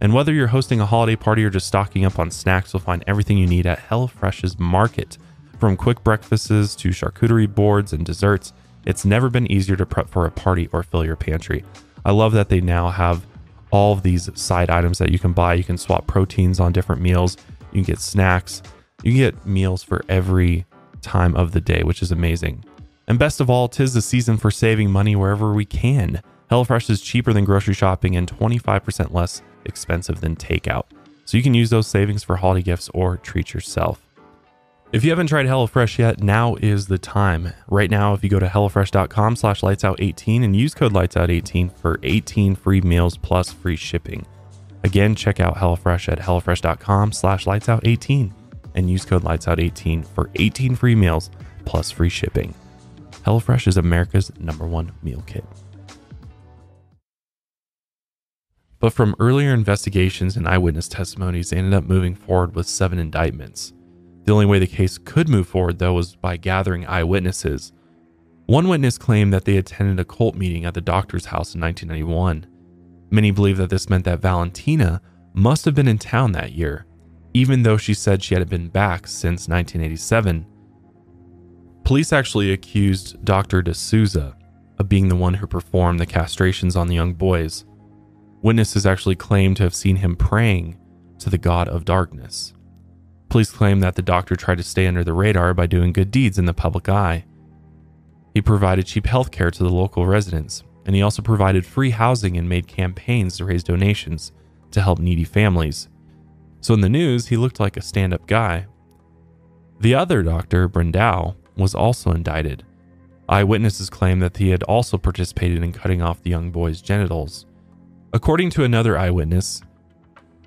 And whether you're hosting a holiday party or just stocking up on snacks, you'll find everything you need at HelloFresh's market. From quick breakfasts to charcuterie boards and desserts, it's never been easier to prep for a party or fill your pantry. I love that they now have all of these side items that you can buy. You can swap proteins on different meals. You can get snacks. You can get meals for every time of the day, which is amazing. And best of all, 'tis the season for saving money wherever we can. HelloFresh is cheaper than grocery shopping and twenty-five percent less expensive than takeout. So you can use those savings for holiday gifts or treat yourself. If you haven't tried HelloFresh yet, now is the time. Right now, if you go to HelloFresh dot com slash Lights Out eighteen and use code Lights Out eighteen for eighteen free meals plus free shipping. Again, check out HelloFresh at HelloFresh dot com slash Lights Out eighteen and use code Lights Out eighteen for eighteen free meals plus free shipping. HelloFresh is America's number one meal kit. But from earlier investigations and eyewitness testimonies, they ended up moving forward with seven indictments. The only way the case could move forward, though, was by gathering eyewitnesses. One witness claimed that they attended a cult meeting at the doctor's house in nineteen ninety-one. Many believe that this meant that Valentina must have been in town that year, even though she said she hadn't been back since nineteen eighty-seven. Police actually accused Doctor De Souza of being the one who performed the castrations on the young boys. Witnesses actually claimed to have seen him praying to the god of darkness. Police claim that the doctor tried to stay under the radar by doing good deeds in the public eye. He provided cheap health care to the local residents, and he also provided free housing and made campaigns to raise donations to help needy families. So in the news, he looked like a stand-up guy. The other doctor, Brandao, was also indicted. Eyewitnesses claim that he had also participated in cutting off the young boy's genitals. According to another eyewitness,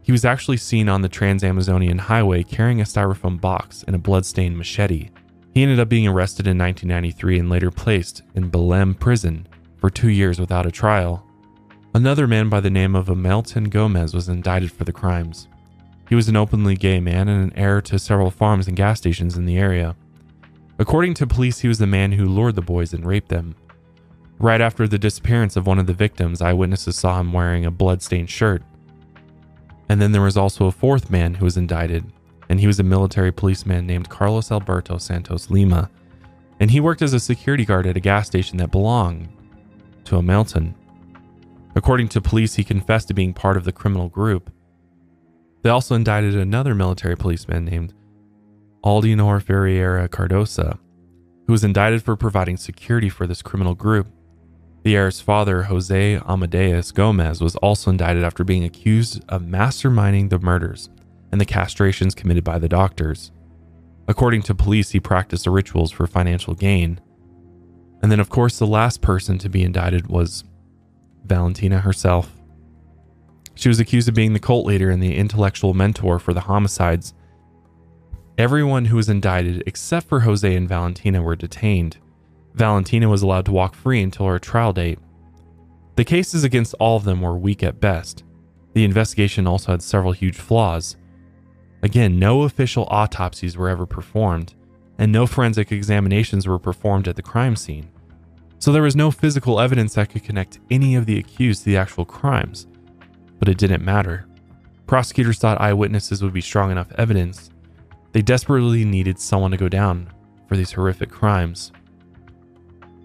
he was actually seen on the Trans-Amazonian Highway carrying a styrofoam box and a blood-stained machete. He ended up being arrested in nineteen ninety-three and later placed in Belém prison for two years without a trial. Another man by the name of Amelton Gomez was indicted for the crimes. He was an openly gay man and an heir to several farms and gas stations in the area. According to police, he was the man who lured the boys and raped them. Right after the disappearance of one of the victims, eyewitnesses saw him wearing a blood-stained shirt. And then there was also a fourth man who was indicted, and he was a military policeman named Carlos Alberto Santos Lima, and he worked as a security guard at a gas station that belonged to Amelton. According to police, he confessed to being part of the criminal group. They also indicted another military policeman named Aldinor Ferreira Cardosa, who was indicted for providing security for this criminal group. The heir's father, Jose Amadeus Gomez, was also indicted after being accused of masterminding the murders and the castrations committed by the doctors. According to police, he practiced the rituals for financial gain. And then, of course, the last person to be indicted was Valentina herself. She was accused of being the cult leader and the intellectual mentor for the homicides. Everyone who was indicted, except for Jose and Valentina, were detained. Valentina was allowed to walk free until her trial date. The cases against all of them were weak at best. The investigation also had several huge flaws. Again, no official autopsies were ever performed, and no forensic examinations were performed at the crime scene. So there was no physical evidence that could connect any of the accused to the actual crimes. But it didn't matter. Prosecutors thought eyewitnesses would be strong enough evidence. They desperately needed someone to go down for these horrific crimes.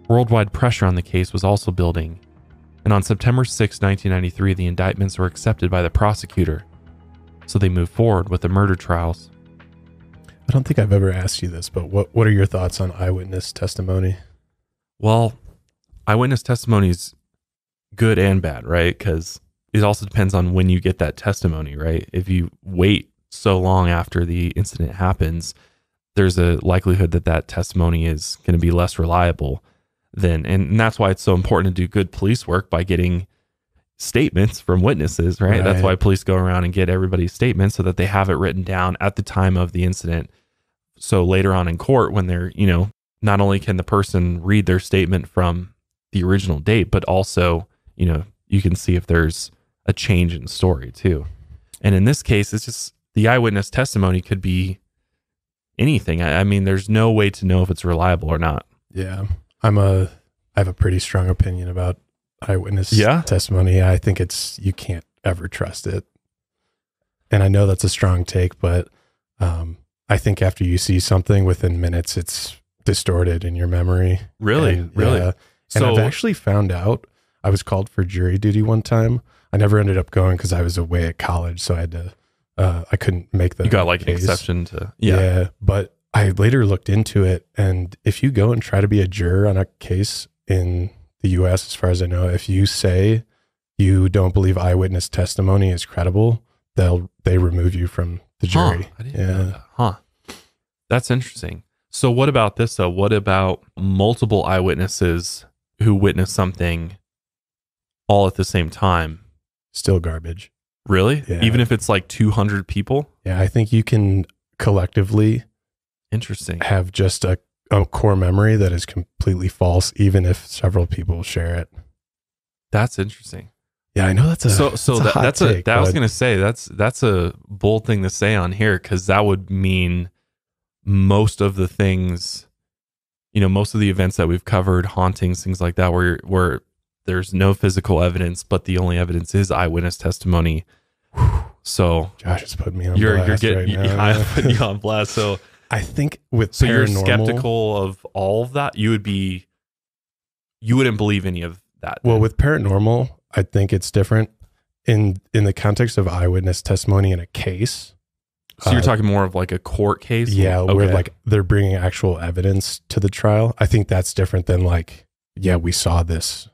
Worldwide pressure on the case was also building, and on September sixth, nineteen ninety-three, the indictments were accepted by the prosecutor, so they moved forward with the murder trials. I don't think I've ever asked you this, but what, what are your thoughts on eyewitness testimony? Well, eyewitness testimony is good and bad, right? Because it also depends on when you get that testimony, right? If you wait so long after the incident happens, there's a likelihood that that testimony is going to be less reliable then. And, and that's why it's so important to do good police work by getting statements from witnesses, right? right? That's why police go around and get everybody's statements so that they have it written down at the time of the incident. So later on in court, when they're, you know, not only can the person read their statement from the original date, but also, you know, you can see if there's a change in story too. And in this case, it's just the eyewitness testimony could be anything. I, I mean, there's no way to know if it's reliable or not. Yeah. I'm a, I have a pretty strong opinion about eyewitness yeah. testimony. I think it's, you can't ever trust it. And I know that's a strong take, but um, I think after you see something within minutes, it's distorted in your memory. Really? And, really? Yeah. And so, I've actually found out, I was called for jury duty one time. I never ended up going because I was away at college, so I had to, uh, I couldn't make the You got like case. An exception to, yeah. yeah. But I later looked into it, and if you go and try to be a juror on a case in the U S, as far as I know, if you say you don't believe eyewitness testimony is credible, they'll, they remove you from the jury. Huh, I didn't yeah. know that. Huh. That's interesting. So what about this though? What about multiple eyewitnesses who witness something all at the same time? Still garbage. Really? Yeah. Even if it's like two hundred people? Yeah, I think you can collectively Interesting. Have just a, a core memory that is completely false, even if several people share it. That's interesting. Yeah, I know that's a so so that's, that, a, that's take, a that but... I was gonna say that's that's a bold thing to say on here, because that would mean most of the things, you know, most of the events that we've covered, hauntings, things like that, where where there's no physical evidence, but the only evidence is eyewitness testimony. Whew. So Josh has put me on you're, blast you're getting, right now. Yeah, put you on blast. So I think with so paranormal, you're skeptical of all of that. You would be, you wouldn't believe any of that. Well, then. With paranormal, I think it's different in in the context of eyewitness testimony in a case. So you're uh, talking more of like a court case? Yeah, okay. Where like they're bringing actual evidence to the trial. I think that's different than like, yeah, we saw this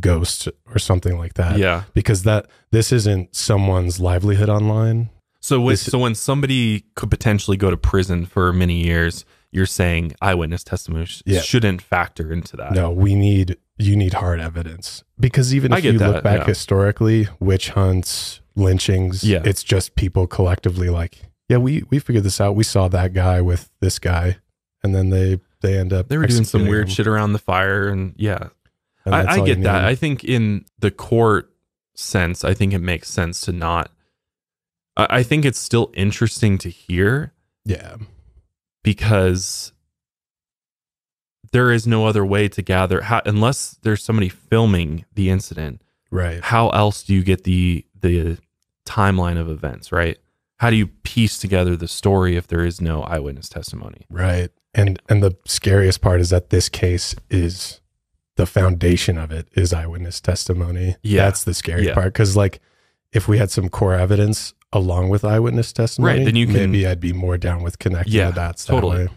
ghost or something like that. Yeah. Because that this isn't someone's livelihood online. So when, this, so when somebody could potentially go to prison for many years, you're saying eyewitness testimony sh yeah. shouldn't factor into that. No, we need, you need hard evidence. Because even if you that, look back yeah. historically, witch hunts, lynchings, yeah. it's just people collectively like, yeah, we, we figured this out. We saw that guy with this guy. And then they, they end up, they were doing some weird him. shit around the fire. And yeah, and I, I get that. I think in the court sense, I think it makes sense to not, I, I think it's still interesting to hear. Yeah. Because there is no other way to gather how, unless there's somebody filming the incident. Right. How else do you get the, the timeline of events, right? How do you piece together the story if there is no eyewitness testimony? Right. And and the scariest part is that this case is the foundation of it is eyewitness testimony. Yeah. That's the scary yeah. part. Cause like if we had some core evidence along with eyewitness testimony, right, then you can, maybe I'd be more down with connecting yeah, the dots. Totally. That way.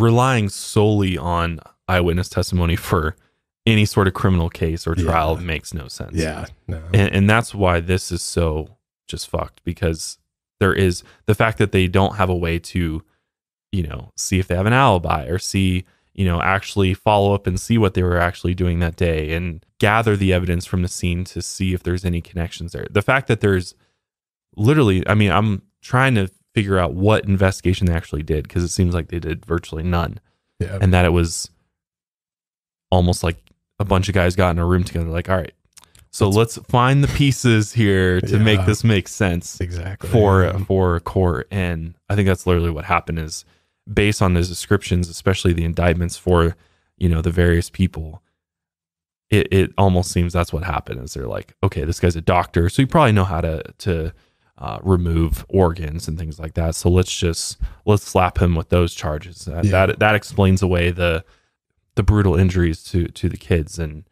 Relying solely on eyewitness testimony for any sort of criminal case or trial yeah. makes no sense. Yeah. No. And, and that's why this is so just fucked, because there is the fact that they don't have a way to, you know, see if they have an alibi or see, you know, actually follow up and see what they were actually doing that day and gather the evidence from the scene to see if there's any connections there. The fact that there's literally, I mean, I'm trying to figure out what investigation they actually did, because it seems like they did virtually none. Yeah. And that it was almost like a bunch of guys got in a room together like, all right, so let's, let's find the pieces here to yeah, make this make sense exactly for yeah. for a court. And I think that's literally what happened, is based on those descriptions, especially the indictments for, you know, the various people, it, it almost seems that's what happened, is they're like, okay, this guy's a doctor, so you probably know how to to uh, remove organs and things like that, so let's just let's slap him with those charges. That yeah. that, that explains away the the brutal injuries to to the kids, and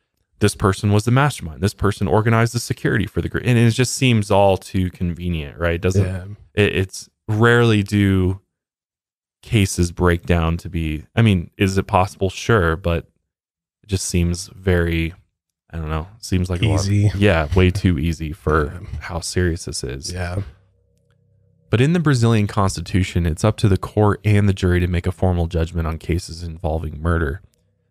this person was the mastermind. This person organized the security for the group, and it just seems all too convenient, right? It doesn't yeah. it, it's rarely do cases break down to be. I mean, is it possible? Sure, but it just seems very. I don't know. Seems like easy. A lot of, yeah, way too easy for yeah. how serious this is. Yeah. But in the Brazilian Constitution, it's up to the court and the jury to make a formal judgment on cases involving murder.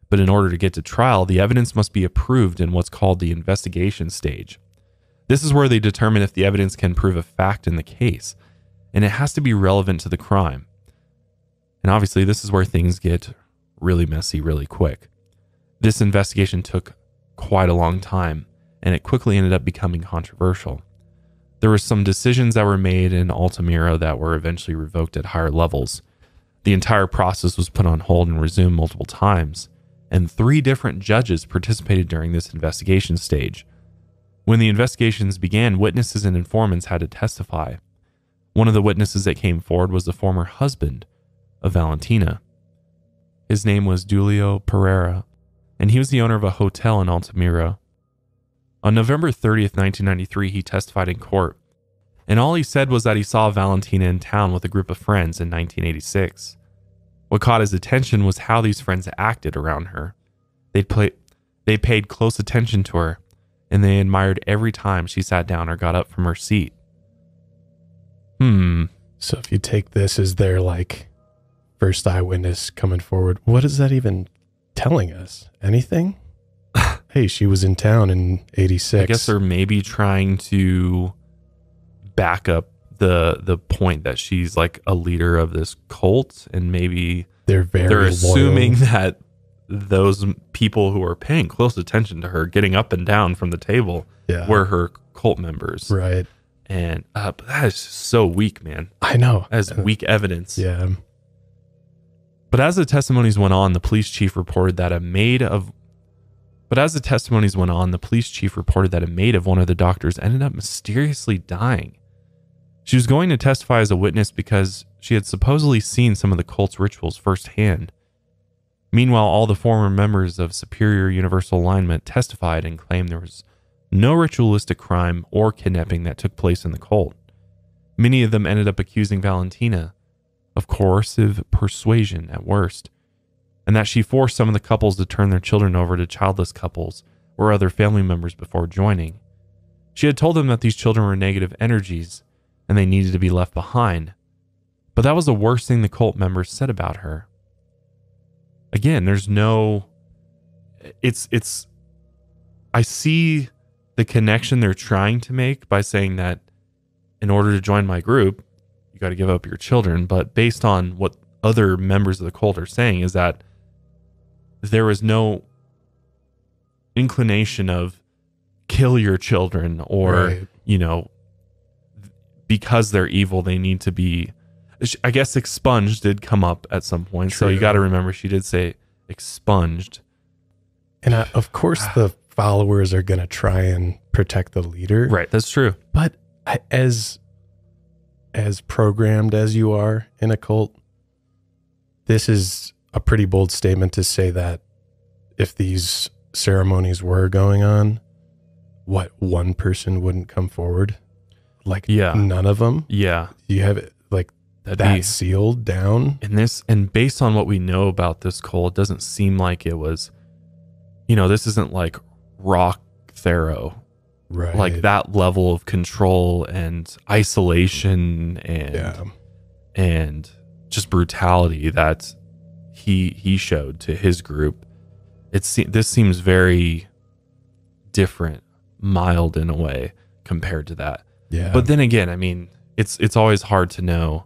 But in order to get to trial, the evidence must be approved in what's called the investigation stage. This is where they determine if the evidence can prove a fact in the case, and it has to be relevant to the crime. And obviously, this is where things get really messy really quick. This investigation took quite a long time, and it quickly ended up becoming controversial. There were some decisions that were made in Altamira that were eventually revoked at higher levels. The entire process was put on hold and resumed multiple times, and three different judges participated during this investigation stage. When the investigations began, witnesses and informants had to testify. One of the witnesses that came forward was the former husband of Valentina. His name was Dulio Pereira, and he was the owner of a hotel in Altamira. On November thirtieth, nineteen ninety-three, he testified in court, and all he said was that he saw Valentina in town with a group of friends in nineteen eighty-six. What caught his attention was how these friends acted around her. They'd play, they paid close attention to her, and they admired every time she sat down or got up from her seat. Hmm. So if you take this as their, like, first eyewitness coming forward, what is that even telling us? Anything? Hey, she was in town in eighty-six. I guess they're maybe trying to back up the the point that she's like a leader of this cult, and maybe they're very they're assuming loyal. That those people who are paying close attention to her getting up and down from the table yeah. were her cult members, right? And uh but that is so weak, man. I know, as weak evidence. Yeah. But as the testimonies went on, the police chief reported that a maid of But as the testimonies went on, the police chief reported that a maid of one of the doctors ended up mysteriously dying. She was going to testify as a witness because she had supposedly seen some of the cult's rituals firsthand. Meanwhile, all the former members of Superior Universal Alignment testified and claimed there was no ritualistic crime or kidnapping that took place in the cult. Many of them ended up accusing Valentina of coercive persuasion at worst, and that she forced some of the couples to turn their children over to childless couples or other family members before joining. She had told them that these children were negative energies and they needed to be left behind, but that was the worst thing the cult members said about her. Again, there's no... It's... it's. I see the connection they're trying to make by saying that in order to join my group, you got to give up your children, but based on what other members of the cult are saying is that there was no inclination of kill your children or, right. you know, because they're evil, they need to be, I guess expunged did come up at some point. True. So you got to remember she did say expunged. And I, of course the followers are going to try and protect the leader. Right. That's true. But I, as, as programmed as you are in a cult, this is a pretty bold statement to say that if these ceremonies were going on, what, one person wouldn't come forward? Like yeah. none of them? Yeah. You have it like That'd that be, sealed down? And this, and based on what we know about this cult, it doesn't seem like it was, you know, this isn't like rock thero. Right. Like that level of control and isolation and, yeah. and, just brutality that he he showed to his group. It's this seems very different, mild in a way compared to that. Yeah. But then again, I mean, it's it's always hard to know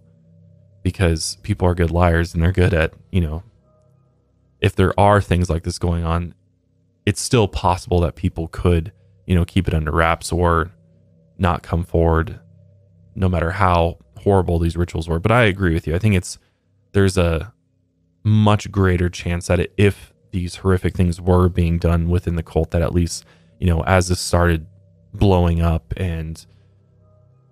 because people are good liars and they're good at, you know, if there are things like this going on, it's still possible that people could, you know, keep it under wraps or not come forward no matter how horrible these rituals were. But I agree with you. I think it's there's a much greater chance that it, if these horrific things were being done within the cult, that at least, you know, as this started blowing up and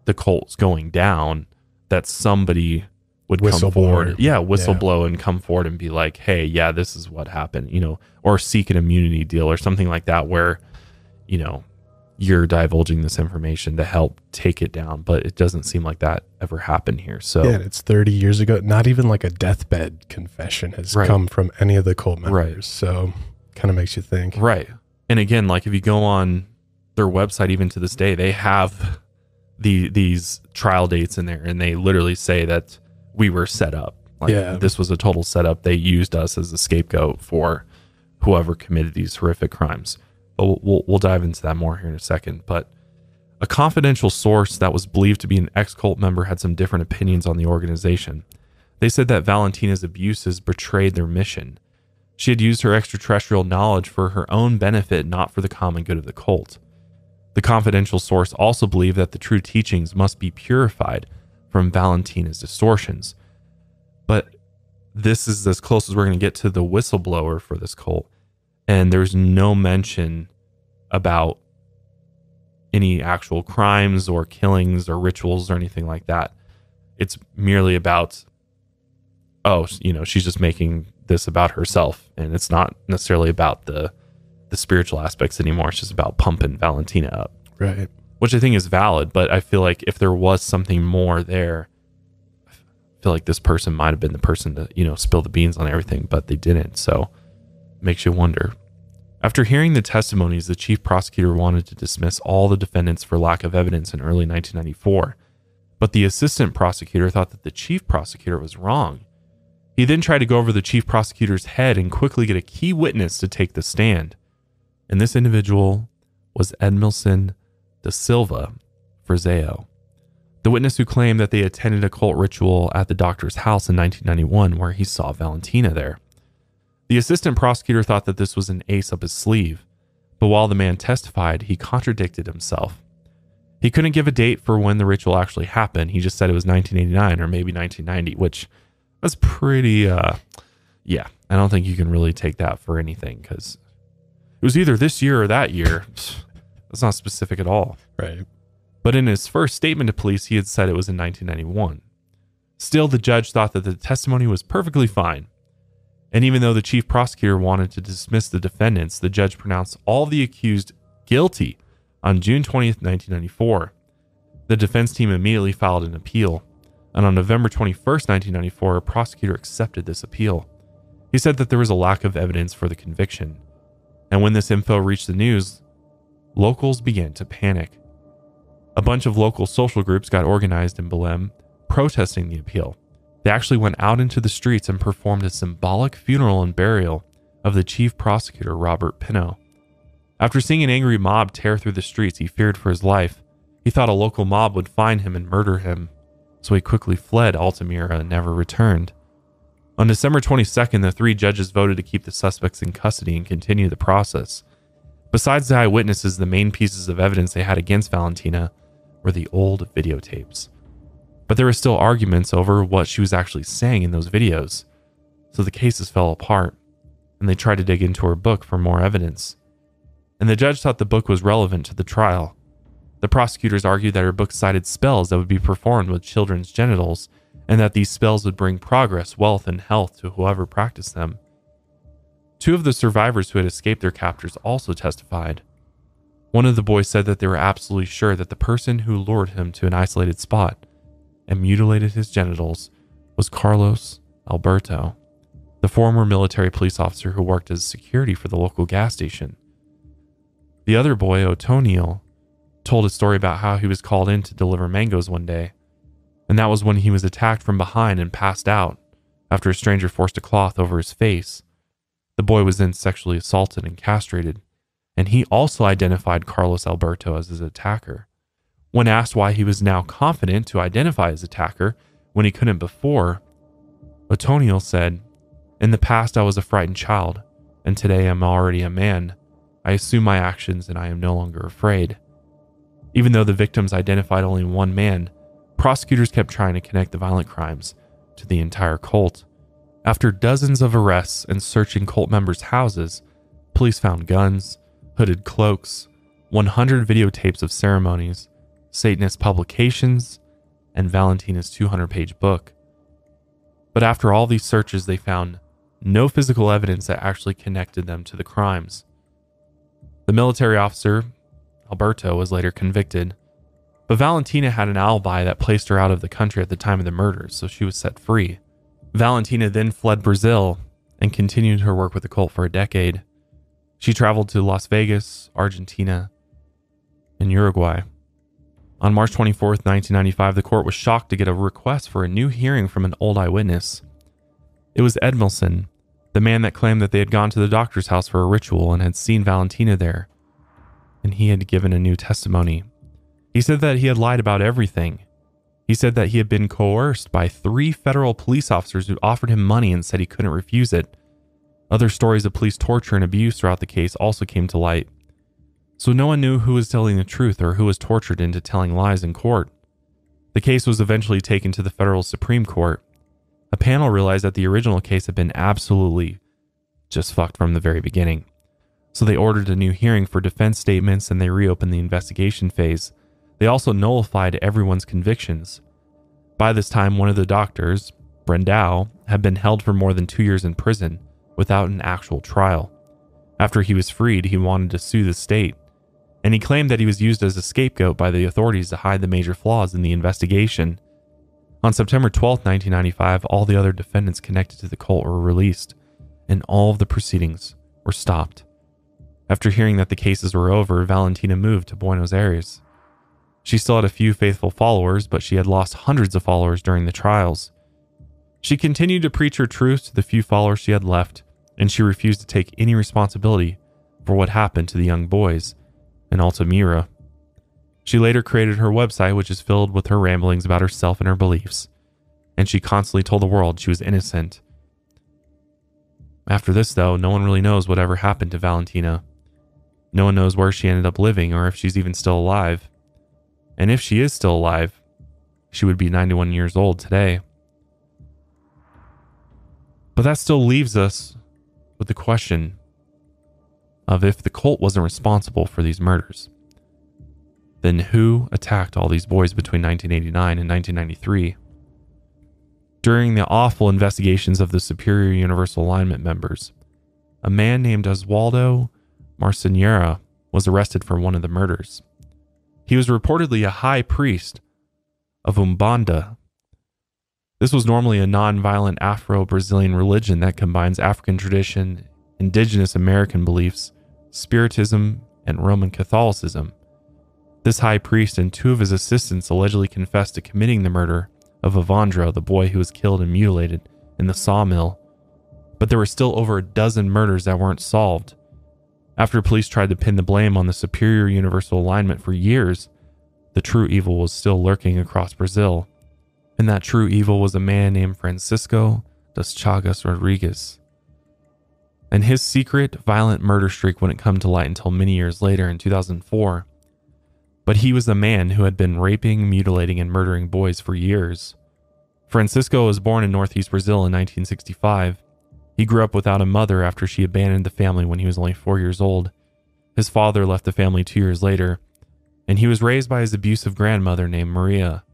the cult's going down, that somebody would come forward. Yeah, whistleblow yeah. and come forward and be like, hey, yeah, this is what happened, you know, or seek an immunity deal or something like that where, you know, you're divulging this information to help take it down, but it doesn't seem like that ever happened here. So yeah, it's thirty years ago. Not even like a deathbed confession has right. come from any of the cult members. Right. So kind of makes you think. Right. And again, like if you go on their website, even to this day, they have the these trial dates in there and they literally say that we were set up. Like yeah. this was a total setup. They used us as a scapegoat for whoever committed these horrific crimes. We'll, we'll dive into that more here in a second, but a confidential source that was believed to be an ex-cult member had some different opinions on the organization. They said that Valentina's abuses betrayed their mission. She had used her extraterrestrial knowledge for her own benefit, not for the common good of the cult. The confidential source also believed that the true teachings must be purified from Valentina's distortions. But this is as close as we're going to get to the whistleblower for this cult. And there's no mention about any actual crimes or killings or rituals or anything like that. It's merely about, oh, you know, she's just making this about herself. And it's not necessarily about the, the spiritual aspects anymore. It's just about pumping Valentina up. Right. Which I think is valid. But I feel like if there was something more there, I feel like this person might have been the person to, you know, spill the beans on everything, but they didn't. So makes you wonder. After hearing the testimonies, the chief prosecutor wanted to dismiss all the defendants for lack of evidence in early nineteen ninety-four, but the assistant prosecutor thought that the chief prosecutor was wrong. He then tried to go over the chief prosecutor's head and quickly get a key witness to take the stand. And this individual was Edmilson da Silva Freixo, the witness who claimed that they attended a cult ritual at the doctor's house in nineteen ninety-one where he saw Valentina there. The assistant prosecutor thought that this was an ace up his sleeve, but while the man testified, he contradicted himself. He couldn't give a date for when the ritual actually happened. He just said it was nineteen eighty-nine or maybe nineteen ninety, which that's pretty, uh, yeah, I don't think you can really take that for anything because it was either this year or that year. That's not specific at all. Right. But in his first statement to police, he had said it was in nineteen ninety-one. Still, the judge thought that the testimony was perfectly fine. And even though the chief prosecutor wanted to dismiss the defendants, the judge pronounced all the accused guilty on June twentieth, nineteen ninety-four. The defense team immediately filed an appeal, and on November twenty-first, nineteen ninety-four, a prosecutor accepted this appeal. He said that there was a lack of evidence for the conviction, and when this info reached the news, locals began to panic. A bunch of local social groups got organized in Belém, protesting the appeal. They actually went out into the streets and performed a symbolic funeral and burial of the chief prosecutor, Robert Pinho. After seeing an angry mob tear through the streets, he feared for his life. He thought a local mob would find him and murder him, so he quickly fled Altamira and never returned. On December twenty-second, the three judges voted to keep the suspects in custody and continue the process. Besides the eyewitnesses, the main pieces of evidence they had against Valentina were the old videotapes. But there were still arguments over what she was actually saying in those videos, so the cases fell apart, and they tried to dig into her book for more evidence. And the judge thought the book was relevant to the trial. The prosecutors argued that her book cited spells that would be performed with children's genitals, and that these spells would bring progress, wealth, and health to whoever practiced them. Two of the survivors who had escaped their captors also testified. One of the boys said that they were absolutely sure that the person who lured him to an isolated spot and mutilated his genitals was Carlos Alberto, the former military police officer who worked as security for the local gas station. The other boy, Otonio, told a story about how he was called in to deliver mangoes one day, and that was when he was attacked from behind and passed out after a stranger forced a cloth over his face. The boy was then sexually assaulted and castrated, and he also identified Carlos Alberto as his attacker. When asked why he was now confident to identify his attacker when he couldn't before, Otonio said, "In the past I was a frightened child, and today I'm already a man. I assume my actions and I am no longer afraid." Even though the victims identified only one man, prosecutors kept trying to connect the violent crimes to the entire cult. After dozens of arrests and searching cult members' houses, police found guns, hooded cloaks, one hundred videotapes of ceremonies, Satanist publications, and Valentina's two hundred page book. But after all these searches, they found no physical evidence that actually connected them to the crimes. The military officer, Alberto, was later convicted, but Valentina had an alibi that placed her out of the country at the time of the murders, so she was set free. Valentina then fled Brazil and continued her work with the cult for a decade. She traveled to Las Vegas, Argentina, and Uruguay. On March twenty-fourth, nineteen ninety-five, the court was shocked to get a request for a new hearing from an old eyewitness. It was Edmilson, the man that claimed that they had gone to the doctor's house for a ritual and had seen Valentina there, and he had given a new testimony. He said that he had lied about everything. He said that he had been coerced by three federal police officers who offered him money and said he couldn't refuse it. Other stories of police torture and abuse throughout the case also came to light. So no one knew who was telling the truth or who was tortured into telling lies in court. The case was eventually taken to the federal Supreme Court. A panel realized that the original case had been absolutely just fucked from the very beginning. So they ordered a new hearing for defense statements and they reopened the investigation phase. They also nullified everyone's convictions. By this time, one of the doctors, Brandao, had been held for more than two years in prison without an actual trial. After he was freed, he wanted to sue the state, and he claimed that he was used as a scapegoat by the authorities to hide the major flaws in the investigation. On September twelfth, nineteen ninety-five, all the other defendants connected to the cult were released, and all of the proceedings were stopped. After hearing that the cases were over, Valentina moved to Buenos Aires. She still had a few faithful followers, but she had lost hundreds of followers during the trials. She continued to preach her truth to the few followers she had left, and she refused to take any responsibility for what happened to the young boys in Altamira. She later created her website, which is filled with her ramblings about herself and her beliefs, and she constantly told the world she was innocent. After this, though, no one really knows whatever happened to Valentina. No one knows where she ended up living or if she's even still alive. And if she is still alive, she would be ninety-one years old today. But that still leaves us with the question of, if the cult wasn't responsible for these murders, then who attacked all these boys between nineteen eighty-nine and nineteen ninety-three? During the awful investigations of the Superior Universal Alignment members, a man named Oswaldo Marcinera was arrested for one of the murders. He was reportedly a high priest of Umbanda. This was normally a non-violent Afro-Brazilian religion that combines African tradition, indigenous American beliefs, Spiritism, and Roman Catholicism. This high priest and two of his assistants allegedly confessed to committing the murder of Evandro, the boy who was killed and mutilated in the sawmill, but there were still over a dozen murders that weren't solved. After police tried to pin the blame on the Superior Universal Alignment for years, the true evil was still lurking across Brazil, and that true evil was a man named Francisco dos Chagas Rodriguez. And his secret, violent murder streak wouldn't come to light until many years later in two thousand four. But he was a man who had been raping, mutilating, and murdering boys for years. Francisco was born in Northeast Brazil in nineteen sixty-five. He grew up without a mother after she abandoned the family when he was only four years old. His father left the family two years later, and he was raised by his abusive grandmother named Maria.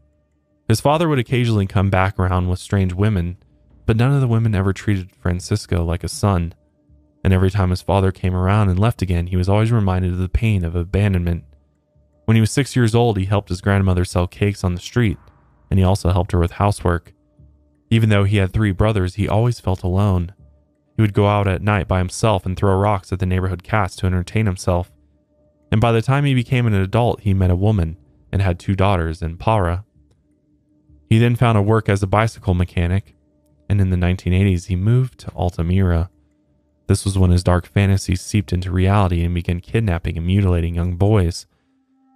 His father would occasionally come back around with strange women, but none of the women ever treated Francisco like a son. And every time his father came around and left again, he was always reminded of the pain of abandonment. When he was six years old, he helped his grandmother sell cakes on the street, and he also helped her with housework. Even though he had three brothers, he always felt alone. He would go out at night by himself and throw rocks at the neighborhood cats to entertain himself. And by the time he became an adult, he met a woman and had two daughters in Pará. He then found a work as a bicycle mechanic, and in the nineteen eighties, he moved to Altamira. This was when his dark fantasies seeped into reality and began kidnapping and mutilating young boys.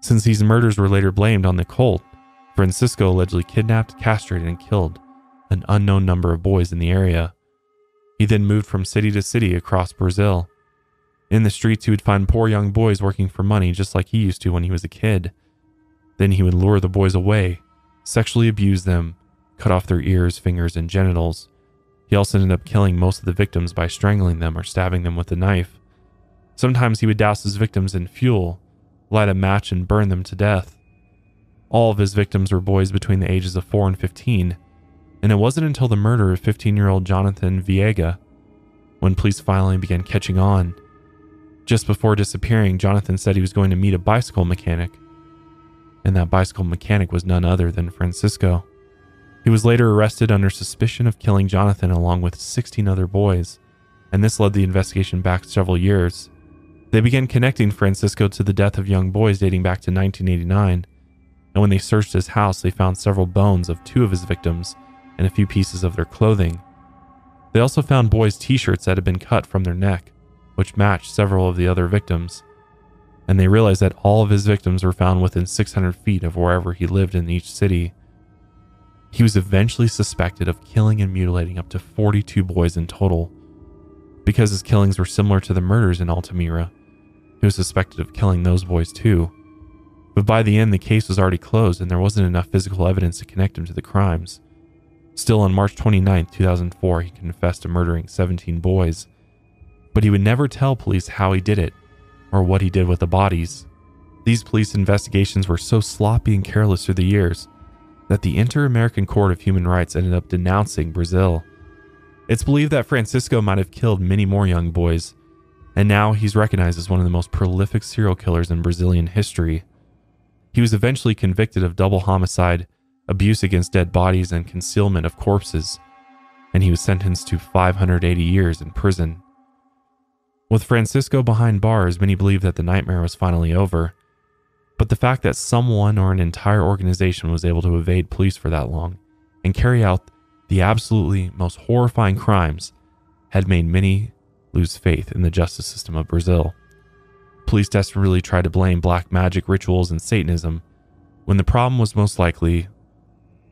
Since these murders were later blamed on the cult, Francisco allegedly kidnapped, castrated, and killed an unknown number of boys in the area. He then moved from city to city across Brazil. In the streets, he would find poor young boys working for money just like he used to when he was a kid. Then he would lure the boys away, sexually abuse them, cut off their ears, fingers, and genitals. He also ended up killing most of the victims by strangling them or stabbing them with a knife. Sometimes he would douse his victims in fuel, light a match, and burn them to death. All of his victims were boys between the ages of four and fifteen, and it wasn't until the murder of fifteen-year-old Jonathan Viega when police finally began catching on. Just before disappearing, Jonathan said he was going to meet a bicycle mechanic, and that bicycle mechanic was none other than Francisco. He was later arrested under suspicion of killing Jonathan along with sixteen other boys, and this led the investigation back several years. They began connecting Francisco to the death of young boys dating back to nineteen eighty-nine, and when they searched his house, they found several bones of two of his victims and a few pieces of their clothing. They also found boys' t-shirts that had been cut from their neck, which matched several of the other victims, and they realized that all of his victims were found within six hundred feet of wherever he lived in each city. He was eventually suspected of killing and mutilating up to forty-two boys in total. Because his killings were similar to the murders in Altamira, he was suspected of killing those boys too. But by the end, the case was already closed and there wasn't enough physical evidence to connect him to the crimes. Still, on March twenty-ninth, two thousand four, he confessed to murdering seventeen boys, but he would never tell police how he did it or what he did with the bodies. These police investigations were so sloppy and careless through the years that the Inter-American Court of Human Rights ended up denouncing Brazil. It's believed that Francisco might have killed many more young boys, and now he's recognized as one of the most prolific serial killers in Brazilian history. He was eventually convicted of double homicide, abuse against dead bodies, and concealment of corpses, and he was sentenced to five hundred eighty years in prison. With Francisco behind bars, many believe that the nightmare was finally over, but the fact that someone or an entire organization was able to evade police for that long and carry out the absolutely most horrifying crimes had made many lose faith in the justice system of Brazil. Police desperately tried to blame black magic rituals and Satanism when the problem was most likely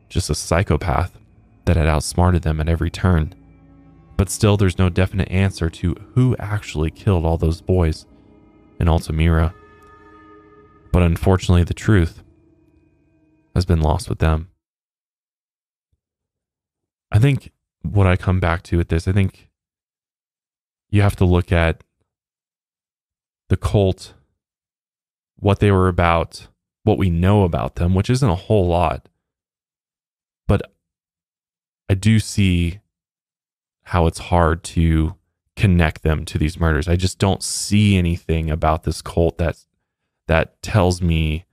just a psychopath that had outsmarted them at every turn. But still, there's no definite answer to who actually killed all those boys in Altamira. But unfortunately, the truth has been lost with them. I think what I come back to with this, I think you have to look at the cult, what they were about, what we know about them, which isn't a whole lot. But I do see how it's hard to connect them to these murders. I just don't see anything about this cult that, that tells me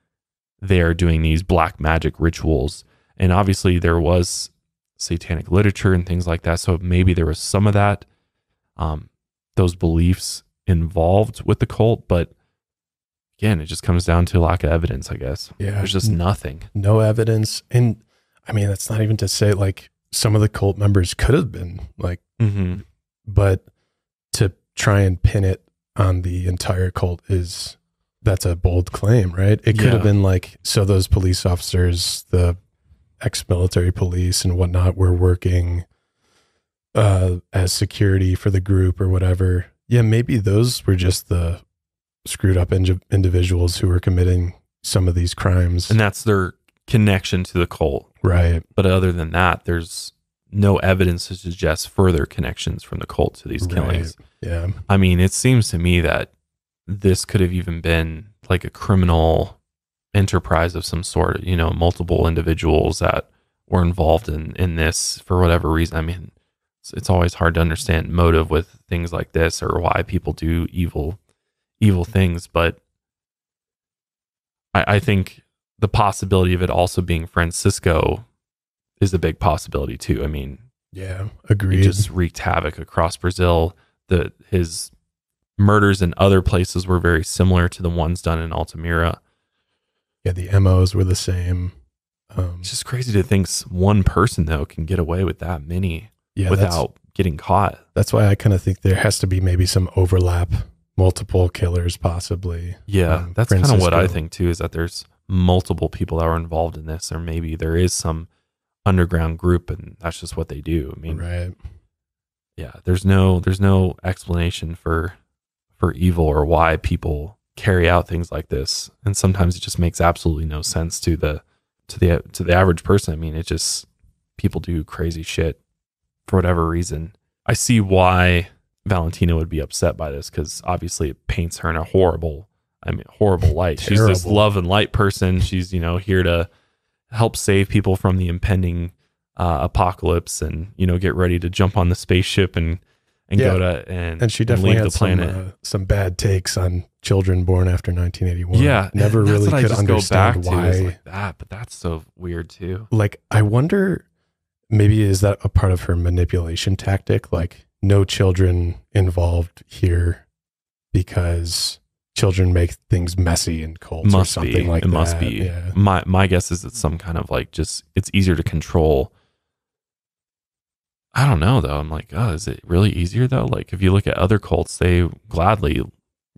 there doing these black magic rituals. And obviously there was satanic literature and things like that, so maybe there was some of that, um, those beliefs involved with the cult. But again, it just comes down to lack of evidence, I guess. Yeah, there's just nothing. No evidence. And I mean, that's not even to say like some of the cult members could have been like, mm-hmm. but to try and pin it on the entire cult is, that's a bold claim, right? It could yeah. have been like, so those police officers, the ex-military police and whatnot, were working uh, as security for the group or whatever. Yeah, maybe those were just the screwed up in individuals who were committing some of these crimes. And that's their connection to the cult. Right. But other than that, there's no evidence to suggest further connections from the cult to these killings. Right. Yeah. I mean, it seems to me that this could have even been like a criminal enterprise of some sort, you know, multiple individuals that were involved in, in this for whatever reason. I mean, it's, it's always hard to understand motive with things like this or why people do evil evil things, but I, I think the possibility of it also being Francisco is a big possibility too. I mean, yeah, agreed. He just wreaked havoc across Brazil. The his murders in other places were very similar to the ones done in Altamira. Yeah, the M Os were the same. Um, it's just crazy to think one person though can get away with that many yeah, without getting caught. That's why I kind of think there has to be maybe some overlap. Multiple killers, possibly. Yeah, um, that's kind of what I think too, is that there's multiple people that are involved in this, or maybe there is some underground group and that's just what they do. I mean, right? Yeah, there's no there's no explanation for for evil or why people carry out things like this, and sometimes it just makes absolutely no sense to the to the to the average person. I mean, it just, people do crazy shit for whatever reason. I see why Valentina would be upset by this, because obviously it paints her in a horrible, I mean, horrible light. She's this love and light person. She's, you know, here to help save people from the impending uh, apocalypse, and, you know, get ready to jump on the spaceship and and yeah. go to and and she definitely and leave had the planet. Some, uh, some bad takes on children born after nineteen eighty-one. Yeah, never really could understand why to, like that. But that's so weird too. Like, I wonder, maybe is that a part of her manipulation tactic? Like, no children involved here because children make things messy in cults must or something be. like it that. It must be. Yeah. My my guess is it's some kind of like, just, it's easier to control. I don't know though. I'm like, oh, is it really easier though? Like, if you look at other cults, they gladly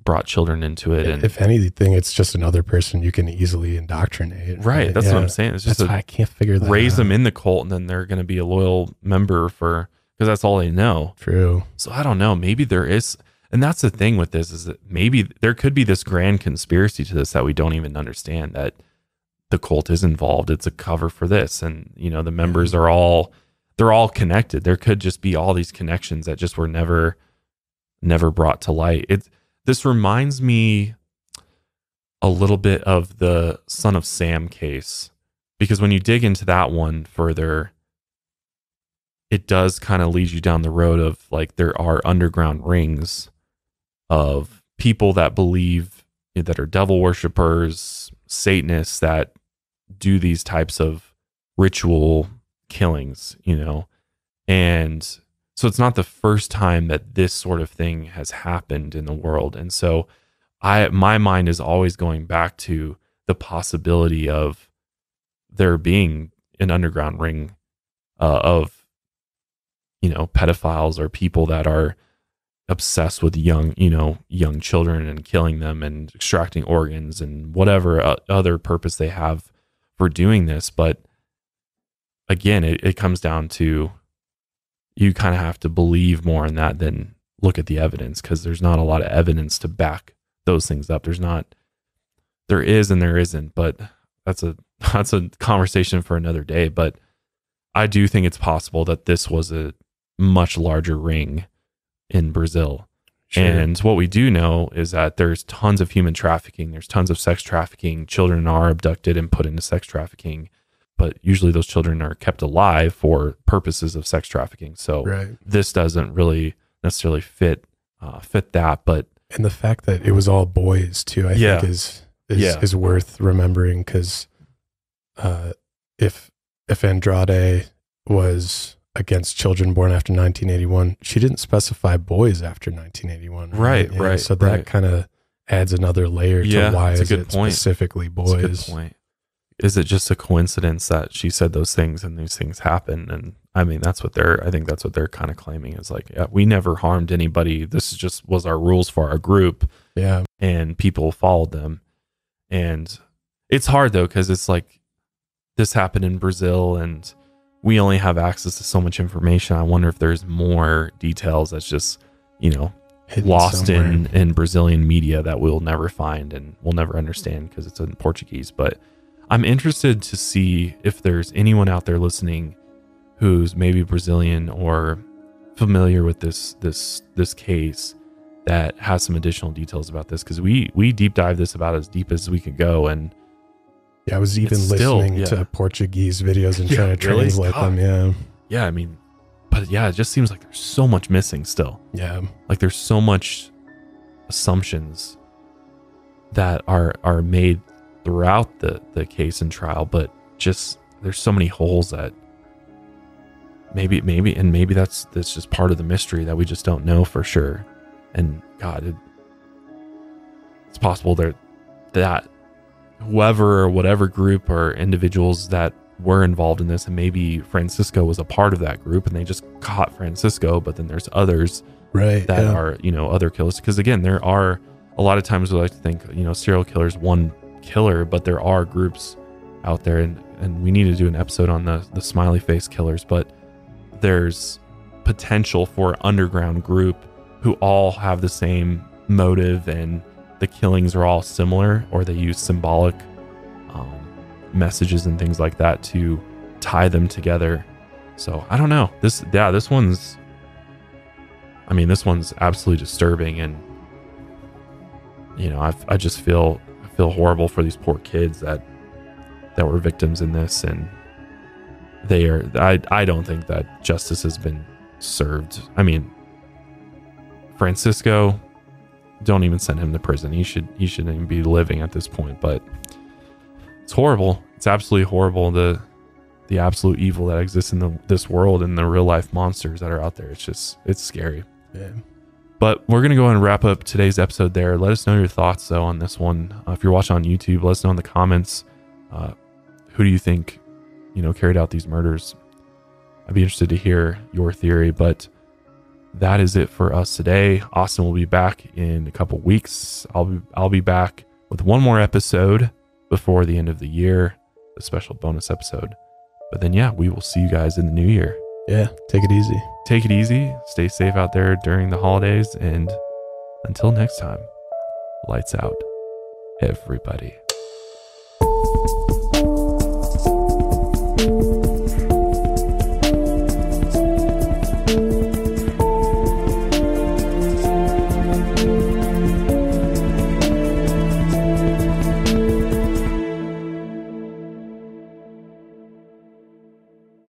brought children into it. And if anything, it's just another person you can easily indoctrinate. Right. right? That's yeah. what I'm saying. It's just that's a, why I can't figure that raise out. them in the cult, and then they're going to be a loyal member for, because that's all they know. True. So I don't know. Maybe there is, and that's the thing with this, is that maybe there could be this grand conspiracy to this that we don't even understand, that the cult is involved. It's a cover for this, and you know the members are all they're all connected. There could just be all these connections that just were never, never brought to light. It this reminds me a little bit of the Son of Sam case, because when you dig into that one further, it does kind of lead you down the road of like, there are underground rings of people that believe, that are devil worshipers, Satanists, that do these types of ritual killings, you know? And so it's not the first time that this sort of thing has happened in the world. And so I, my mind is always going back to the possibility of there being an underground ring uh, of, you know, pedophiles or people that are obsessed with young, you know, young children and killing them and extracting organs and whatever uh, other purpose they have for doing this. But again, it, it comes down to, you kind of have to believe more in that than look at the evidence, because there's not a lot of evidence to back those things up. There's not, there is and there isn't, but that's a, that's a conversation for another day. But I do think it's possible that this was a much larger ring in Brazil. Sure. And what we do know is that there's tons of human trafficking, there's tons of sex trafficking, children are abducted and put into sex trafficking, but usually those children are kept alive for purposes of sex trafficking. So right. this doesn't really necessarily fit uh, fit that. But and the fact that it was all boys too, I yeah. think is is, yeah. is worth remembering, because uh, if if Andrade was against children born after nineteen eighty-one, she didn't specify boys after nineteen eighty-one. Right, right. Yeah, right so that right. kind of adds another layer to yeah, why is it point. specifically boys. That's a good point. Is it just a coincidence that she said those things and these things happen? And I mean, that's what they're, I think that's what they're kind of claiming is like, yeah, we never harmed anybody. This is just was our rules for our group. Yeah. And people followed them. And it's hard though, because it's like, this happened in Brazil and we only have access to so much information. I wonder if there's more details that's just, you know, hidden lost somewhere. in, in Brazilian media that we'll never find and we'll never understand because it's in Portuguese. But I'm interested to see if there's anyone out there listening who's maybe Brazilian or familiar with this this this case that has some additional details about this, because we we deep dive this about as deep as we could go. And yeah, I was even listening still, yeah. to Portuguese videos and yeah, trying to translate really? them. Yeah, yeah. I mean, but yeah, it just seems like there's so much missing still. Yeah, like there's so much assumptions that are are made throughout the the case and trial, but just there's so many holes that maybe maybe and maybe that's that's just part of the mystery that we just don't know for sure. And God, it, it's possible that that whoever or whatever group or individuals that were involved in this, and maybe Francisco was a part of that group and they just caught Francisco, but then there's others right that yeah. are, you know, other killers, because again, there are a lot of times we like to think, you know, serial killers, one killer, but there are groups out there, and and we need to do an episode on the the smiley face killers, but there's potential for an underground group who all have the same motive and the killings are all similar, or they use symbolic um, messages and things like that to tie them together. So I don't know, this yeah this one's I mean this one's absolutely disturbing, and you know, I've, I just feel feel horrible for these poor kids that that were victims in this, and they are I, I don't think that justice has been served. I mean, Francisco, don't even send him to prison. He should he shouldn't even be living at this point, but it's horrible. It's absolutely horrible, the the absolute evil that exists in the, this world, and the real life monsters that are out there. It's just it's scary. Yeah. But we're going to go ahead and wrap up today's episode there. Let us know your thoughts, though, on this one. Uh, if you're watching on YouTube, let us know in the comments. Uh, who do you think, you know, carried out these murders? I'd be interested to hear your theory. But that is it for us today. Austin will be back in a couple weeks. I'll be, I'll be back with one more episode before the end of the year, a special bonus episode. But then, yeah, we will see you guys in the new year. Yeah, take it easy. Take it easy. Stay safe out there during the holidays. And until next time, lights out, everybody.